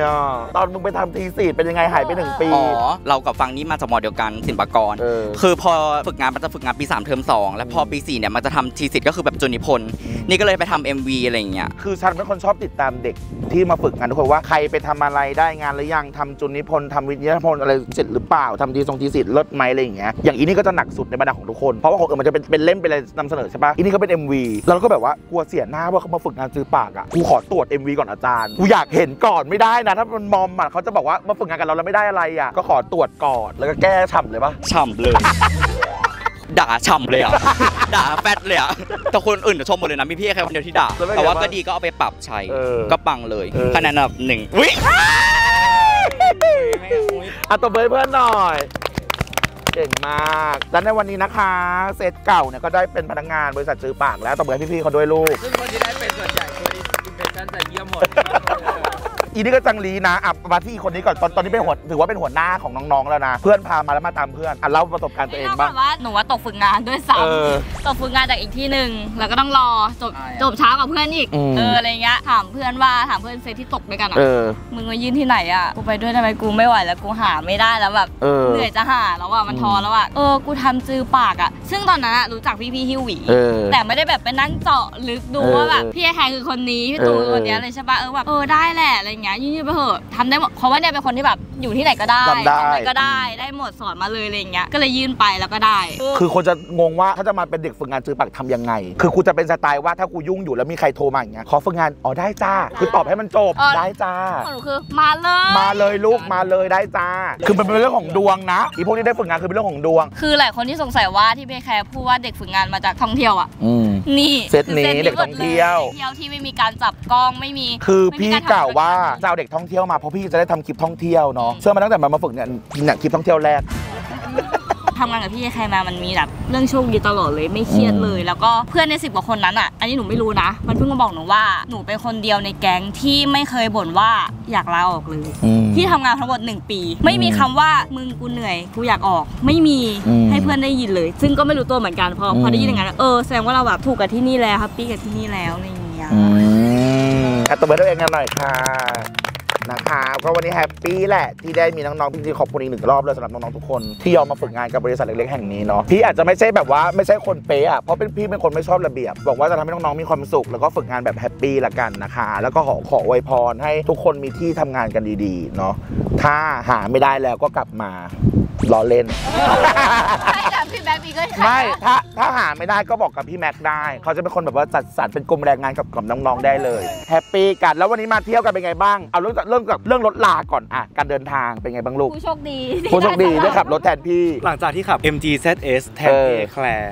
อ่ะตอนมึงไปทำทีสิเป็นยังไงหายไป1 ปีอ๋อเรากับฟังนี้มาจากมอเดียวกันศิลปากรคือพอฝึกงานมันจะฝึกงานปี3 เทอม 2แล้วพอปี4เนี่ยมันจะทำทีสิก็คือแบบจุนิพนธ์นี่ก็เลยไปทำ MV อะไรอย่างเงี้ยคือฉันเป็นคนชอบติดตามเด็กที่มาฝึกงานทุกคนว่าใครไปทำอะไรได้งานหรือยังทำจุนิพนธ์ทำวิทยาพนธ์อะไรเสร็จหรือเปล่าทำทีสิเลิศไหมอะไรอย่างเงี้ยอย่างอีนี่ก็จะหนักสุดในบรรดาของทุกคนเพราะว่าของมันจะเป็นเล่มเป็นอะไรนำเสนอใช่ปะอีนี่ก็เป็น MV แล้วก็แบบว่ากลัวเสียหน้าว่าเขามาฝึกงานจือปากอ่ะกูขอตรวจ MV ก่อนอาจารย์กูอยากเห็นก่อนไม่ได้นะถ้ามันมอมอ่ะเขาจะบอกว่ามาฝึกงานกับเราแล้วไม่ได้อะไรอ่ะก็ขอตรวจก่อนแล้วก็แก้ฉ่ำเลยปะฉ่ำเลยด่าฉ่ำเลยอ่ะด่าแฟดเลยอ่ะแต่คนอื่นจะชมหมดเลยนะมีพี่แค่คนเดียวที่ด่าแต่ว่าก็ดีก็เอาไปปรับใช้ก็ปังเลยคะแนนอันดับ 1อุ๊ยอ่ะตบมือเพื่อนหน่อยเก่งมากและในวันนี้นะคะเซตเก่าเนี่ยก็ได้เป็นพนักงานบริษัทจือปากแล้วตบมือให้พี่ๆเขาด้วยลูกซึ่งคนที่ได้เป็นส่วนใหญ่คนที่เป็นท่านจะเยี่ยมหมดอีนี่ก็จังลีนะอ่ะมาที่คนนี้ก่อนตอนนี้เป็นหัวถือว่าเป็นหัวหน้าของน้องๆแล้วนะเพื่อนพามาแล้วมาตามเพื่อนอ่ะเล่าประสบการณ์ตัวเองบ้างว่าหนูว่าตกฝึกงานด้วยซ้ำตกฝึกงานจากอีกที่หนึ่งแล้วก็ต้องรอจบเช้ากับเพื่อนอีกอะไรเงี้ยถามเพื่อนเซตที่ตกด้วยกันอ่ะมึงมายื่นที่ไหนอ่ะกูไปด้วยทำไมกูไม่ไหวแล้วกูหาไม่ได้แล้วแบบเหนื่อยจะหาแล้วอ่ะมันท้อแล้วอ่ะกูทำจือปากอ่ะซึ่งตอนนั้นรู้จักพี่ฮิวหวีแต่ไม่ได้แบบไปนั่งเจาะลึกดูว่าแบบพี่แคร์คือคนนี้พี่ตูนคนนี้เลยใช่ป่ะแบบได้แหละอะไรยืดไปเถอะทำได้หมดเพราะว่าเนี่ยเป็นคนที่แบบอยู่ที่ไหนก็ได้ทำอะไรก็ได้หมดสอนมาเลยอะไรอย่างเงี้ยก็เลยยื่นไปแล้วก็ได้คือคนจะงงว่าถ้าจะมาเป็นเด็กฝึกงานจือปากทำยังไงคือกูจะเป็นสไตล์ว่าถ้ากูยุ่งอยู่แล้วมีใครโทรมาอย่างเงี้ยขอฝึกงานอ๋อได้จ้าคือตอบให้มันจบได้จ้าคือมาเลยลูกมาเลยได้จ้าคือมันเป็นเรื่องของดวงนะอีพวกนี้ได้ฝึกงานคือเป็นเรื่องของดวงคือหลายคนที่สงสัยว่าที่เบคแคร์พูดว่าเด็กฝึกงานมาจากท่องเที่ยวอ่ะนี่เซตนี้เด็กท่องเที่ยวที่ไม่มีการจับกล้องไม่มีคือพี่กล่าวว่าเจ้าเด็กท่องเที่ยวมาเพราะพี่จะได้ทำคลิปท่องเที่ยวเนาะเชื่อมาตั้งแต่มาฝึกเนี่ยคลิปท่องเที่ยวแรกทำงานกับพี่แคร์มามันมีแบบเรื่องโชคดีตลอดเลยไม่เครียดเลยแล้วก็เพื่อนใน10 กว่าคนนั้นอ่ะอันนี้หนูไม่รู้นะมันเพิ่งมาบอกหนูว่าหนูเป็นคนเดียวในแก๊งที่ไม่เคยบ่นว่าอยากลาออกเลยที่ทำงานทั้งหมด1 ปีไม่มีคำว่ามึงกูเหนื่อยกูอยากออกไม่มีให้เพื่อนได้ยินเลยซึ่งก็ไม่รู้ตัวเหมือนกันพอได้ยินอย่างนั้นแสดงว่าเราแบบถูกกับที่นี่แล้วแฮปปี้กับที่นี่แล้วอะไรอย่างเงี้ยตัวเบอร์ตัวเองกันหน่อยค่ะนะคะเพราะวันนี้แฮปปี้แหละที่ได้มีน้องๆพี่ๆขอบคุณอีก1 รอบเลยสำหรับน้องๆทุกคนที่ยอมมาฝึกงานกับบริษัทเล็กๆแห่งนี้เนาะพี่อาจจะไม่ใช่แบบว่าไม่ใช่คนเป๊ะเพราะเป็นพี่เป็นคนไม่ชอบระเบียบบอกว่าจะทำให้น้องๆมีความสุขแล้วก็ฝึกงานแบบแฮปปี้ละกันนะคะแล้วก็ขออวยพรให้ทุกคนมีที่ทำงานกันดีๆเนาะถ้าหาไม่ได้แล้วก็กลับมารอเล่นไม่ถ้าหาไม่ได้ก็บอกกับพี่แม็กได้เขาจะเป็นคนแบบว่าจัดสรรเป็นกลุ่มแรงงานกับน้องๆได้เลยแฮปปี้กันแล้ววันนี้มาเที่ยวกันเป็นไงบ้างเอาเรื่องรถลาก่อนอ่ะการเดินทางเป็นไงบ้างลูกผู้โชคดีได้ขับรถแทนพี่หลังจากที่ขับ MG ZS แทนพี่แคร์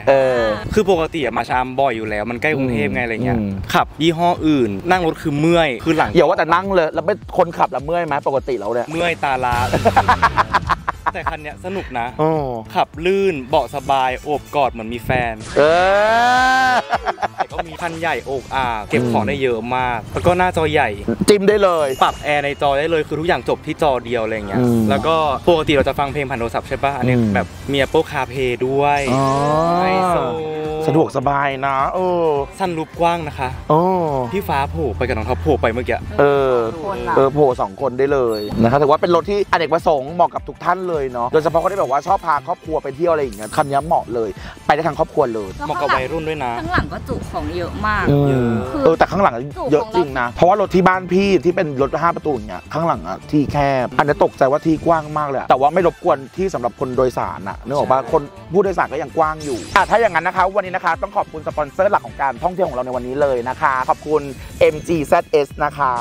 คือปกติมาชามบ่อยอยู่แล้วมันใกล้กรุงเทพไงอะไรเงี้ยขับยี่ห้ออื่นนั่งรถคือเมื่อยคือหลังอย่าว่าแต่นั่งเลยแล้วเป็นคนขับแล้วเมื่อยไหมปกติเราเนี่ยเมื่อยตาลาแต่คันเนี้ยสนุกนะขับลื่นเบาะสบายโอบกอดเหมือนมีแฟนแต่ก็มีคันใหญ่โอกอาเก็บของได้เยอะมากแล้วก็หน้าจอใหญ่จิ้มได้เลยปรับแอร์ในจอได้เลยคือทุกอย่างจบที่จอเดียวอะไรเงี้ยแล้วก็ปกติเราจะฟังเพลงผ่านโทรศัพท์ใช่ป่ะอันนี้แบบมี Apple CarPlay ด้วยไอโซ สะดวกสบายนะโอ้สั้นรูปกว้างนะคะโอ้พี่ฟ้าโผล่ไปกับน้องท็อปโผล่ไปเมื่อกี้โผล่2คนได้เลยนะคะถือว่าเป็นรถที่อเนกประสงค์เหมาะกับทุกท่านเลยเนาะโดยเฉพาะคนที่แบบว่าชอบพาครอบครัวไปเที่ยวอะไรอย่างเงี้ยคันนี้เหมาะเลยไปได้ทางครอบครัวเลยเหมาะกับวัยรุ่นด้วยนะข้างหลังก็จุของเยอะมากแต่ข้างหลังเยอะจริงนะเพราะว่ารถที่บ้านพี่ที่เป็นรถ5ประตูเนี่ยข้างหลังอะที่แคบอันนี้ตกใจว่าที่กว้างมากเลยแต่ว่าไม่รบกวนที่สำหรับคนโดยสารนะนึกออกป่ะคนผู้โดยสารก็ยังกว้างอยู่ถ้าอย่างนั้นนะคะวันนี้นะคะต้องขอบคุณสปอนเซอร์หลักของการท่องเที่ยวของเราในวันนี้เลยนะคะขอบคุณ MG ZS นะคะ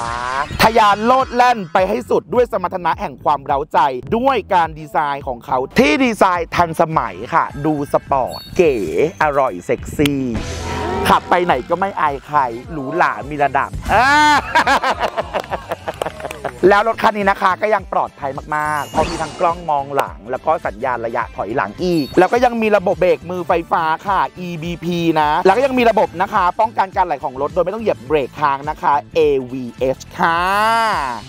ทะยานโลดแล่นไปให้สุดด้วยสมรรถนะแห่งความเร้าใจด้วยการดีไซน์ของเขาที่ดีไซน์ทันสมัยค่ะดูสปอร์ตเก๋อร่อยเซ็กซี่ขับไปไหนก็ไม่อายใครหรูหรามีระดับแล้วรถคันนี้นะคะก็ยังปลอดภัยมากๆเพราะมีทั้งกล้องมองหลังแล้วก็สัญญาณระยะถอยหลังอีกแล้วก็ยังมีระบบเบรกมือไฟฟ้าค่ะ EBP นะแล้วก็ยังมีระบบนะคะป้องกันการไหลของรถโดยไม่ต้องเหยียบเบรกค้างนะคะ AVH ค่ะ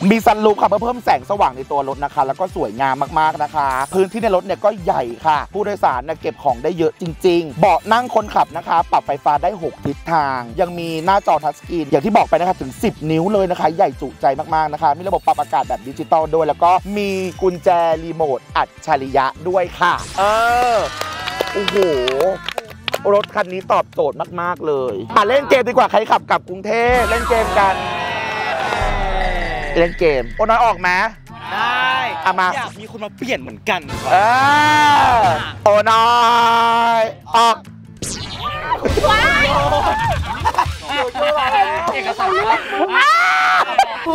มีซันรูฟค่ะเพื่อเพิ่มแสงสว่างในตัวรถนะคะแล้วก็สวยงามมากๆนะคะพื้นที่ในรถเนี่ยก็ใหญ่ค่ะผู้โดยสารเนี่ยเก็บของได้เยอะจริงๆเบาะนั่งคนขับนะคะปรับไฟฟ้าได้6ทิศทางยังมีหน้าจอทัชสกรีนอย่างที่บอกไปนะคะถึง10นิ้วเลยนะคะใหญ่จุใจมากๆนะคะมีระบบปรับอากาศแบบดิจิตอลด้วยแล้วก็มีกุญแจรีโมทอัจฉริยะด้วยค่ะโอ้โหรถคันนี้ตอบโจทย์มากๆเลยเล่นเกมดีกว่าใครขับกลับกรุงเทพเล่นเกมกันเล่นเกมโอนน้อยออกไหมได้มาอยากมีคนมาเปลี่ยนเหมือนกันโอนน้อยออก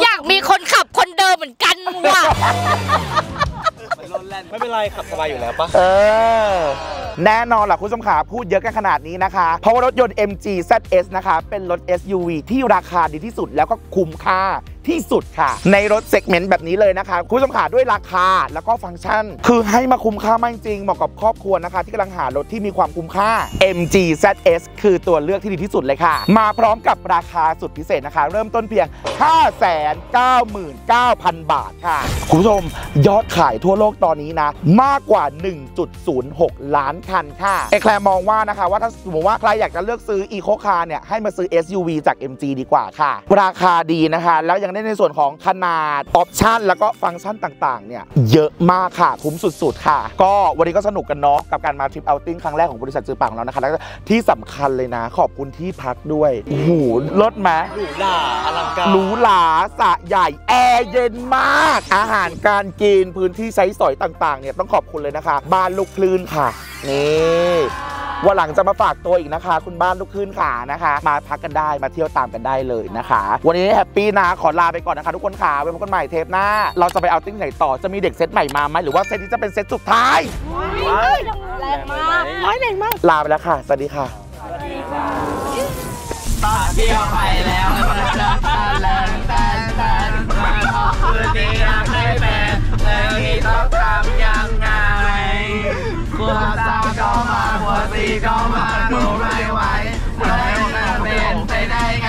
อยากมีคนขับคนเดิมเหมือนกันว่ะไม่เป็นไรขับสบายอยู่แล้วปะแน่นอนล่ะคุณผู้ชมขาพูดเยอะกันขนาดนี้นะคะเพราะว่ารถยนต์ MG ZS นะคะเป็นรถ SUV ที่ราคาดีที่สุดแล้วก็คุ้มค่าที่สุดค่ะในรถเซกเมนต์แบบนี้เลยนะคะคุณผู้ชมขาด้วยราคาแล้วก็ฟังก์ชันคือให้มาคุ้มค่ามากจริงเหมาะกับครอบครัวนะคะที่กำลังหารถที่มีความคุ้มค่า MG ZS คือตัวเลือกที่ดีที่สุดเลยค่ะมาพร้อมกับราคาสุดพิเศษนะคะเริ่มต้นเพียง 599,000 บาทค่ะคุณผู้ชมยอดขายทั่วโลกตอนนี้นะมากกว่า 1.06 ล้านคันค่ะไอแคลมองว่านะคะว่าถ้าสมมติว่าใครอยากจะเลือกซื้อ Eco Car เนี่ยให้มาซื้อ SUV จาก MG ดีกว่าค่ะราคาดีนะคะแล้วยังได้ในส่วนของขนาดออปชันแล้วก็ฟังก์ชันต่างๆเนี่ยเยอะมากค่ะคุ้มสุดๆค่ะก็วันนี้ก็สนุกกันเนาะกับการมาทริปเอาท์ติ้งครั้งแรกของบริษัทจือปังแล้วนะคะแล้วที่สำคัญเลยนะขอบคุณที่พักด้วยโอ้โหรถแม่หรูหราอลังการหรูหราสะใหญ่แอร์เย็นมากอาหารการกินพื้นที่ใช้สอยต่างๆเนี่ยต้องขอบคุณเลยนะคะบ้านลูกคลื่นค่ะนี่วันหลังจะมาฝากตัวอีกนะคะคุณบ้านลูกคลื่นขานะคะมาพักกันได้มาเที่ยวตามกันได้เลยนะคะวันนี้แฮปปี้นะขอลาไปก่อนนะคะทุกคนขาไว้พบกันใหม่เทปหน้าเราจะไปเอาติ้งไหนต่อจะมีเด็กเซตใหม่มาไหมหรือว่าเซตนี้จะเป็นเซตสุดท้ายแรงมากร้อยแรงมากลาไปแล้วค่ะสวัสดีค่ะตอนเที่ยวไปแล้วคืนนี้อยากได้แฟนแล้วนี่ต้องทำยังไงกลัวสาวก็มากลัวสีก็มาดูไม่ไหวไม่น่าเป็นไปได้ไง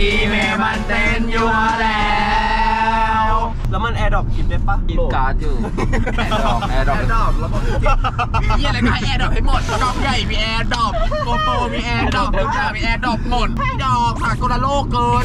อีเมลมันเต้นอยู่แล้วมันแอร์ดรอปกินได้ปะกินการ์ดอยู่แอร์ดรอปแล้วก็มีอะไรก็แอร์ดรอปให้หมดกองใหญ่มีแอร์ดรอปโกโปมีแอร์ดรอปทุกอย่างมีแอร์ดรอปหมดดอกค่ะโกลาโลเกิน